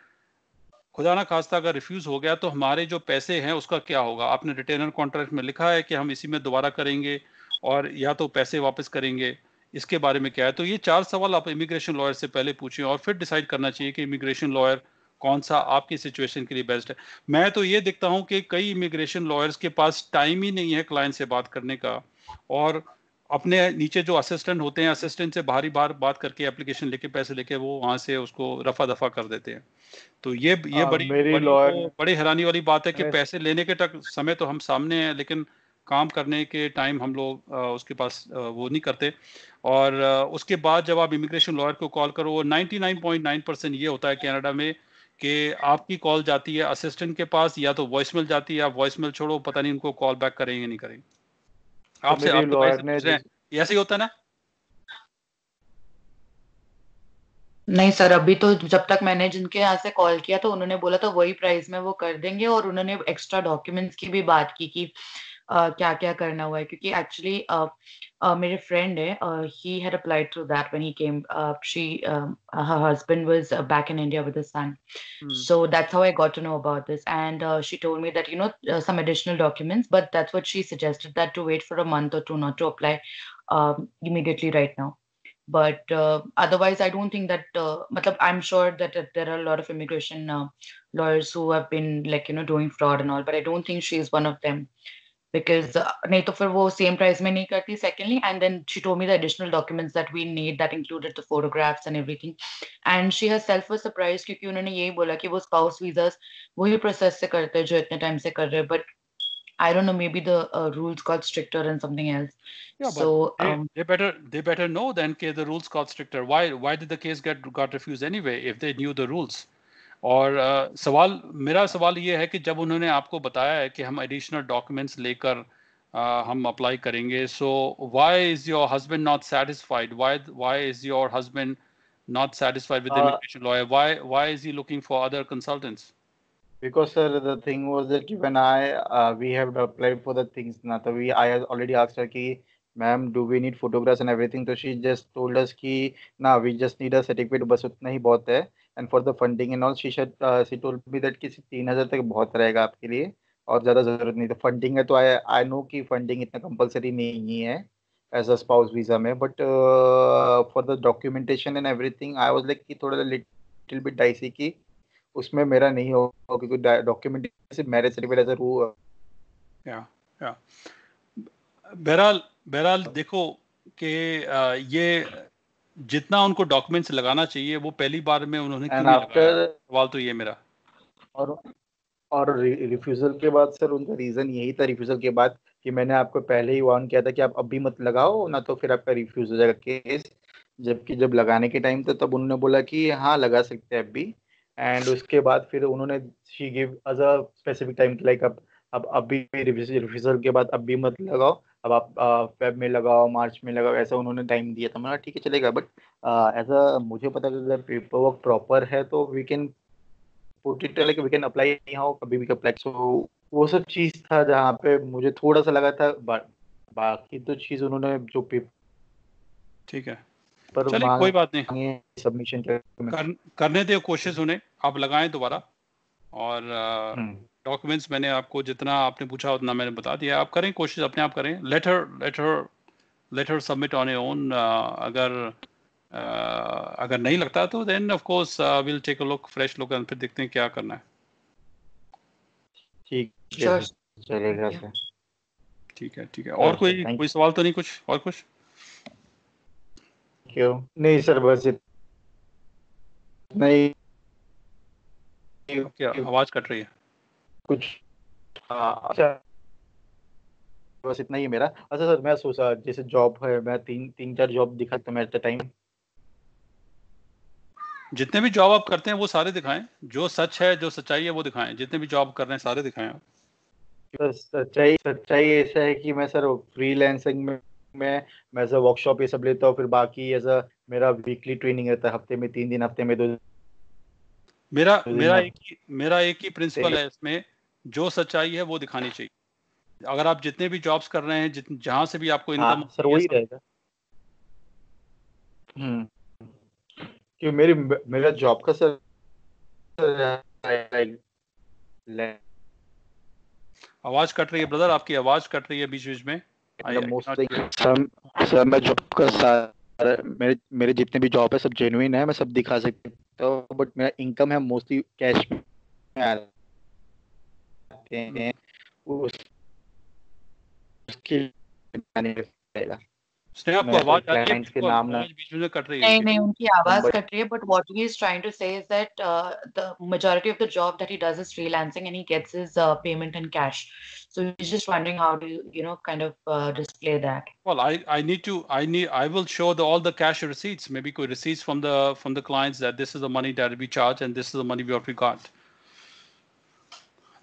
खुदा ना खास्ता अगर रिफ्यूज़ हो गया तो हमारे जो पैसे हैं उसका क्या होगा। आपने रिटेनर कॉन्ट्रैक्ट में लिखा है कि हम इसी में दोबारा करेंगे और या तो पैसे वापस करेंगे, इसके बारे में क्या है। तो ये चार सवाल आप इमिग्रेशन लॉयर से पहले पूछें और फिर डिसाइड करना चाहिए कि इमिग्रेशन लॉयर कौन सा आपकी सिचुएशन के लिए बेस्ट है। मैं तो ये देखता हूँ कि कई इमिग्रेशन लॉयर्स के पास टाइम ही नहीं है क्लाइंट से बात करने का, और अपने नीचे जो असिस्टेंट होते हैं असिस्टेंट से बाहरी बार बात करके एप्लीकेशन लेके पैसे लेके वो वहाँ से उसको रफा दफा कर देते हैं। तो ये ये आ, बड़ी बड़ी, तो बड़ी हैरानी वाली बात है कि पैसे लेने के तक समय तो हम सामने हैं, लेकिन काम करने के टाइम हम लोग उसके पास वो नहीं करते। और उसके बाद जब आप इमिग्रेशन लॉयर को कॉल करो, वो ninety nine point nine percent ये होता है कनाडा में कि आपकी कॉल जाती है असिस्टेंट के पास या तो वॉइसमेल जाती है। आप वॉइसमेल छोड़ो, पता नहीं उनको कॉल बैक करेंगे नहीं करेंगे आपसे, आप तो पैसे पूछ रहे हैं, ऐसे ही होता है ना। नहीं सर, अभी तो जब तक मैंने जिनके यहाँ से कॉल किया तो उन्होंने बोला तो वही प्राइस में वो कर देंगे, और उन्होंने एक्स्ट्रा डॉक्यूमेंट्स की भी बात की कि Uh, क्या क्या करना हुआ है, क्योंकि एक्चुअली uh, uh, मेरे फ्रेंड है, he had applied through that when he came, she her husband was back in India with his son, so that's how I got to know about this, and she told me that you know some additional documents, but that's what she suggested, that to wait for a month or two, not to apply immediately right now, but uh, otherwise I don't think that uh, matlab I'm sure that uh, there are a lot of immigration uh, lawyers who have been like you know doing fraud and all, but I don't think she is one of them, because uh, nahi to fir wo same price mein nahi karti. Secondly, and then she told me the additional documents that we need, that included the photographs and everything, and she herself was surprised kyunki unhone yehi bola ki wo spouse visas wohi process se karte hain jo itne time se kar rahe hain, but I don't know, maybe the uh, rules got stricter and something else. Yeah, so they, um, they better they better know then ke the rules got stricter. Why why did the case get got refused anyway if they knew the rules? और uh, सवाल मेरा सवाल ये है कि जब उन्होंने आपको बताया है कि हम एडिशनल डॉक्यूमेंट्स लेकर uh, हम अप्लाई करेंगे, so why is your husband not satisfied, why why is your husband not satisfied with the immigration lawyer, why why is he looking for other consultants? Because sir, the thing was that even I uh, we have applied for the things, na so we I had already asked her ki ma'am do we need photographs and everything, so she just told us ki na we just need a certificate bas utna hi bahut hai, and for the funding and all she said uh, she told me that ki तीन हज़ार tak bahut rahega aapke liye aur zyada zarurat nahi, to funding hai to i i know ki funding itna compulsory nahi hai as a spouse visa mein, but uh, for the documentation and everything I was like ki thoda little bit dicey ki उसमें मेरा नहीं होगा क्योंकि document से marriage certificate ऐसा rule है। या या बहरहाल बहरहाल देखो कि ये जितना उनको डॉक्यूमेंट्स लगाना चाहिए वो पहली बार में उन्होंने क्यों नहीं लगाया, सवाल तो ये मेरा। और और रिफ्यूजल के बाद सर उनका रीजन यही था रिफ्यूजल के बाद कि मैंने आपको पहले ही वार्न किया था कि आप अभी मत लगाओ ना तो फिर आपका रिफ्यूज हो जाएगा केस, जबकि जब लगाने के टाइम था तब उन्होंने बोला कि हाँ लगा सकते हैं अभी, एंड उसके बाद फिर उन्होंने she give as a specific time like अब अब अभी रिफ्यूजल के बाद अभी मत लगाओ, अब आप फेब में लगाओ मार्च में लगाओ, ऐसा उन्होंने टाइम दिया था। मैंने ठीक है चलेगा, बट एज अ मुझे पता कि अगर पेपर वर्क प्रॉपर है तो we can put it like we can apply यहाँ कभी भी अप्लाई, सो वो सब चीज़ था जहाँ पे मुझे थोड़ा सा लगा था, बा, बाकी तो चीज़ उन्होंने जो पेपर ठीक है पर चलिए कोई बात नहीं, सबमिशन कर, करने दे कोशिश उन्हें, आप लगाएं दोबारा, और डॉक्यूमेंट्स मैंने आपको जितना आपने पूछा उतना मैंने बता दिया, आप करें कोशिश अपने आप करें, letter letter letter submit on a own, अगर uh, अगर नहीं लगता तो then of course will take a look, fresh look, और फिर देखते हैं क्या करना है। ठीक है, चलेगा सर। ठीक है, ठीक है। और कोई कोई सवाल तो नहीं? कुछ और कुछ क्यों नहीं सर? बस नहीं, क्या आवाज कट रही है कुछ? अच्छा, बस इतना ही मेरा। अच्छा सर, मैं सोचा जैसे जॉब है, मैं तीन तीन चार जॉब दिखाता हूँ एट द टाइम। जितने भी जॉब आप करते हैं वो सारे दिखाएं, जो सच है, जो सच्चाई है वो दिखाएं। जितने भी जॉब कर रहे हैं सारे दिखाएं आप। सर सच्चाई सच्चाई ऐसा है कि मैं सर फ्रीलांसिंग में मैं मैं सर वर्कशॉप ये सब लेता हूँ, फिर बाकी ऐसा मेरा वीकली ट्रेनिंग रहता है, हफ्ते में तीन दिन, हफ्ते में दो दिन। मेरा मेरा एक ही मेरा एक ही प्रिंसिपल है इसमें, जो सच्चाई है वो दिखानी चाहिए। अगर आप जितने भी जॉब्स कर रहे हैं, जहाँ से भी आपको इनकम सर वही रहेगा। हम्म, क्यों मेरी मेरा जॉब का सर आवाज कट रही है ब्रदर, आपकी आवाज कट रही है बीच बीच में। सर मैं जॉब का सारा, मेरे मेरे जितने भी जॉब है सब जेन्युइन है, मैं सब दिखा सकता हूँ, बट मेरा इनकम है मोस्टली कैश में आते हैं, उसकी नहीं नहीं उनकी आवाज कट रही है। But what he is trying to say is that the majority of the job that he does is freelancing and he gets his payment in cash, so he's just wondering how do you, you know kind of uh, display that. Well, i i need to i need i will show the all the cash receipts, maybe could receipts from the from the clients that this is the money that we charge and this is the money we have got.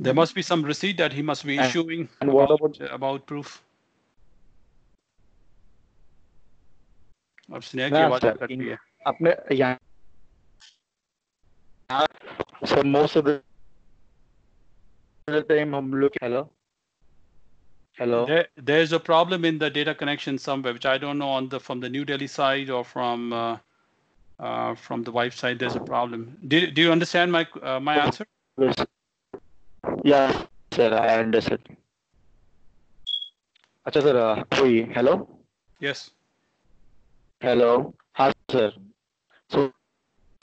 There must be some receipt that he must be issuing. And, and what about, about about proof अब स्नेहा की आवाज कट रही है अपने यहाँ sir. Most of the time हम लोग hello hello there is a problem in the data connection somewhere which I don't know on the from the new Delhi side और from from the wife side there is a problem. Do you understand my my answer? Yeah sir, I understand. अच्छा sir, कोई hello yes hello हाँ sir. So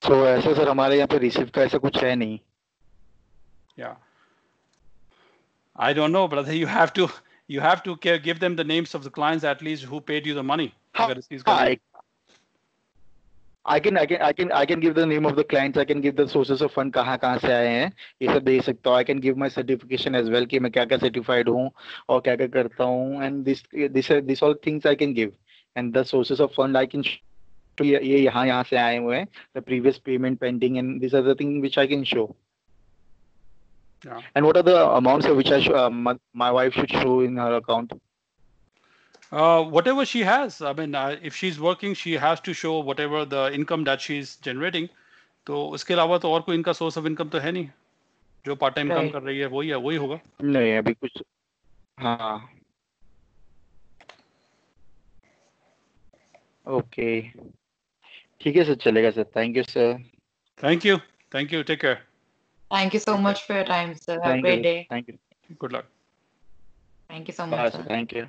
so ऐसे sir हमारे यहाँ पे receipt का ऐसा कुछ है नहीं। या I don't know brother, you have to you have to give them the names of the clients at least who paid you the money. अगर इसकी I can I can I can I can give the name of the clients, I can give the sources of fund, कहाँ कहाँ से आए हैं ये सब दे सकता हूँ। I can give my certification as well कि मैं क्या क्या सर्टिफाइड हूँ और क्या क्या करता हूँ, and this this this all things I can give. And the sources of fund I can show, ये यहाँ यहाँ से आए हुए हैं, the previous payment pending and these are the things which I can show. Yeah. And what are the amounts which I show, uh, my, my wife should show in her account? Uh, whatever she has. I mean, uh, if she's working, she has to show whatever the income that she's generating. तो उसके अलावा तो और कोई इनका source of income तो है नहीं, जो part time काम कर रही है वही है वही होगा। नहीं अभी कुछ, हाँ ओके ठीक है सर, चलेगा sir. Thank you sir, thank you thank you take care. Thank you so much for your time sir, have a great day. Thank you, good luck. Thank you so much, thank you.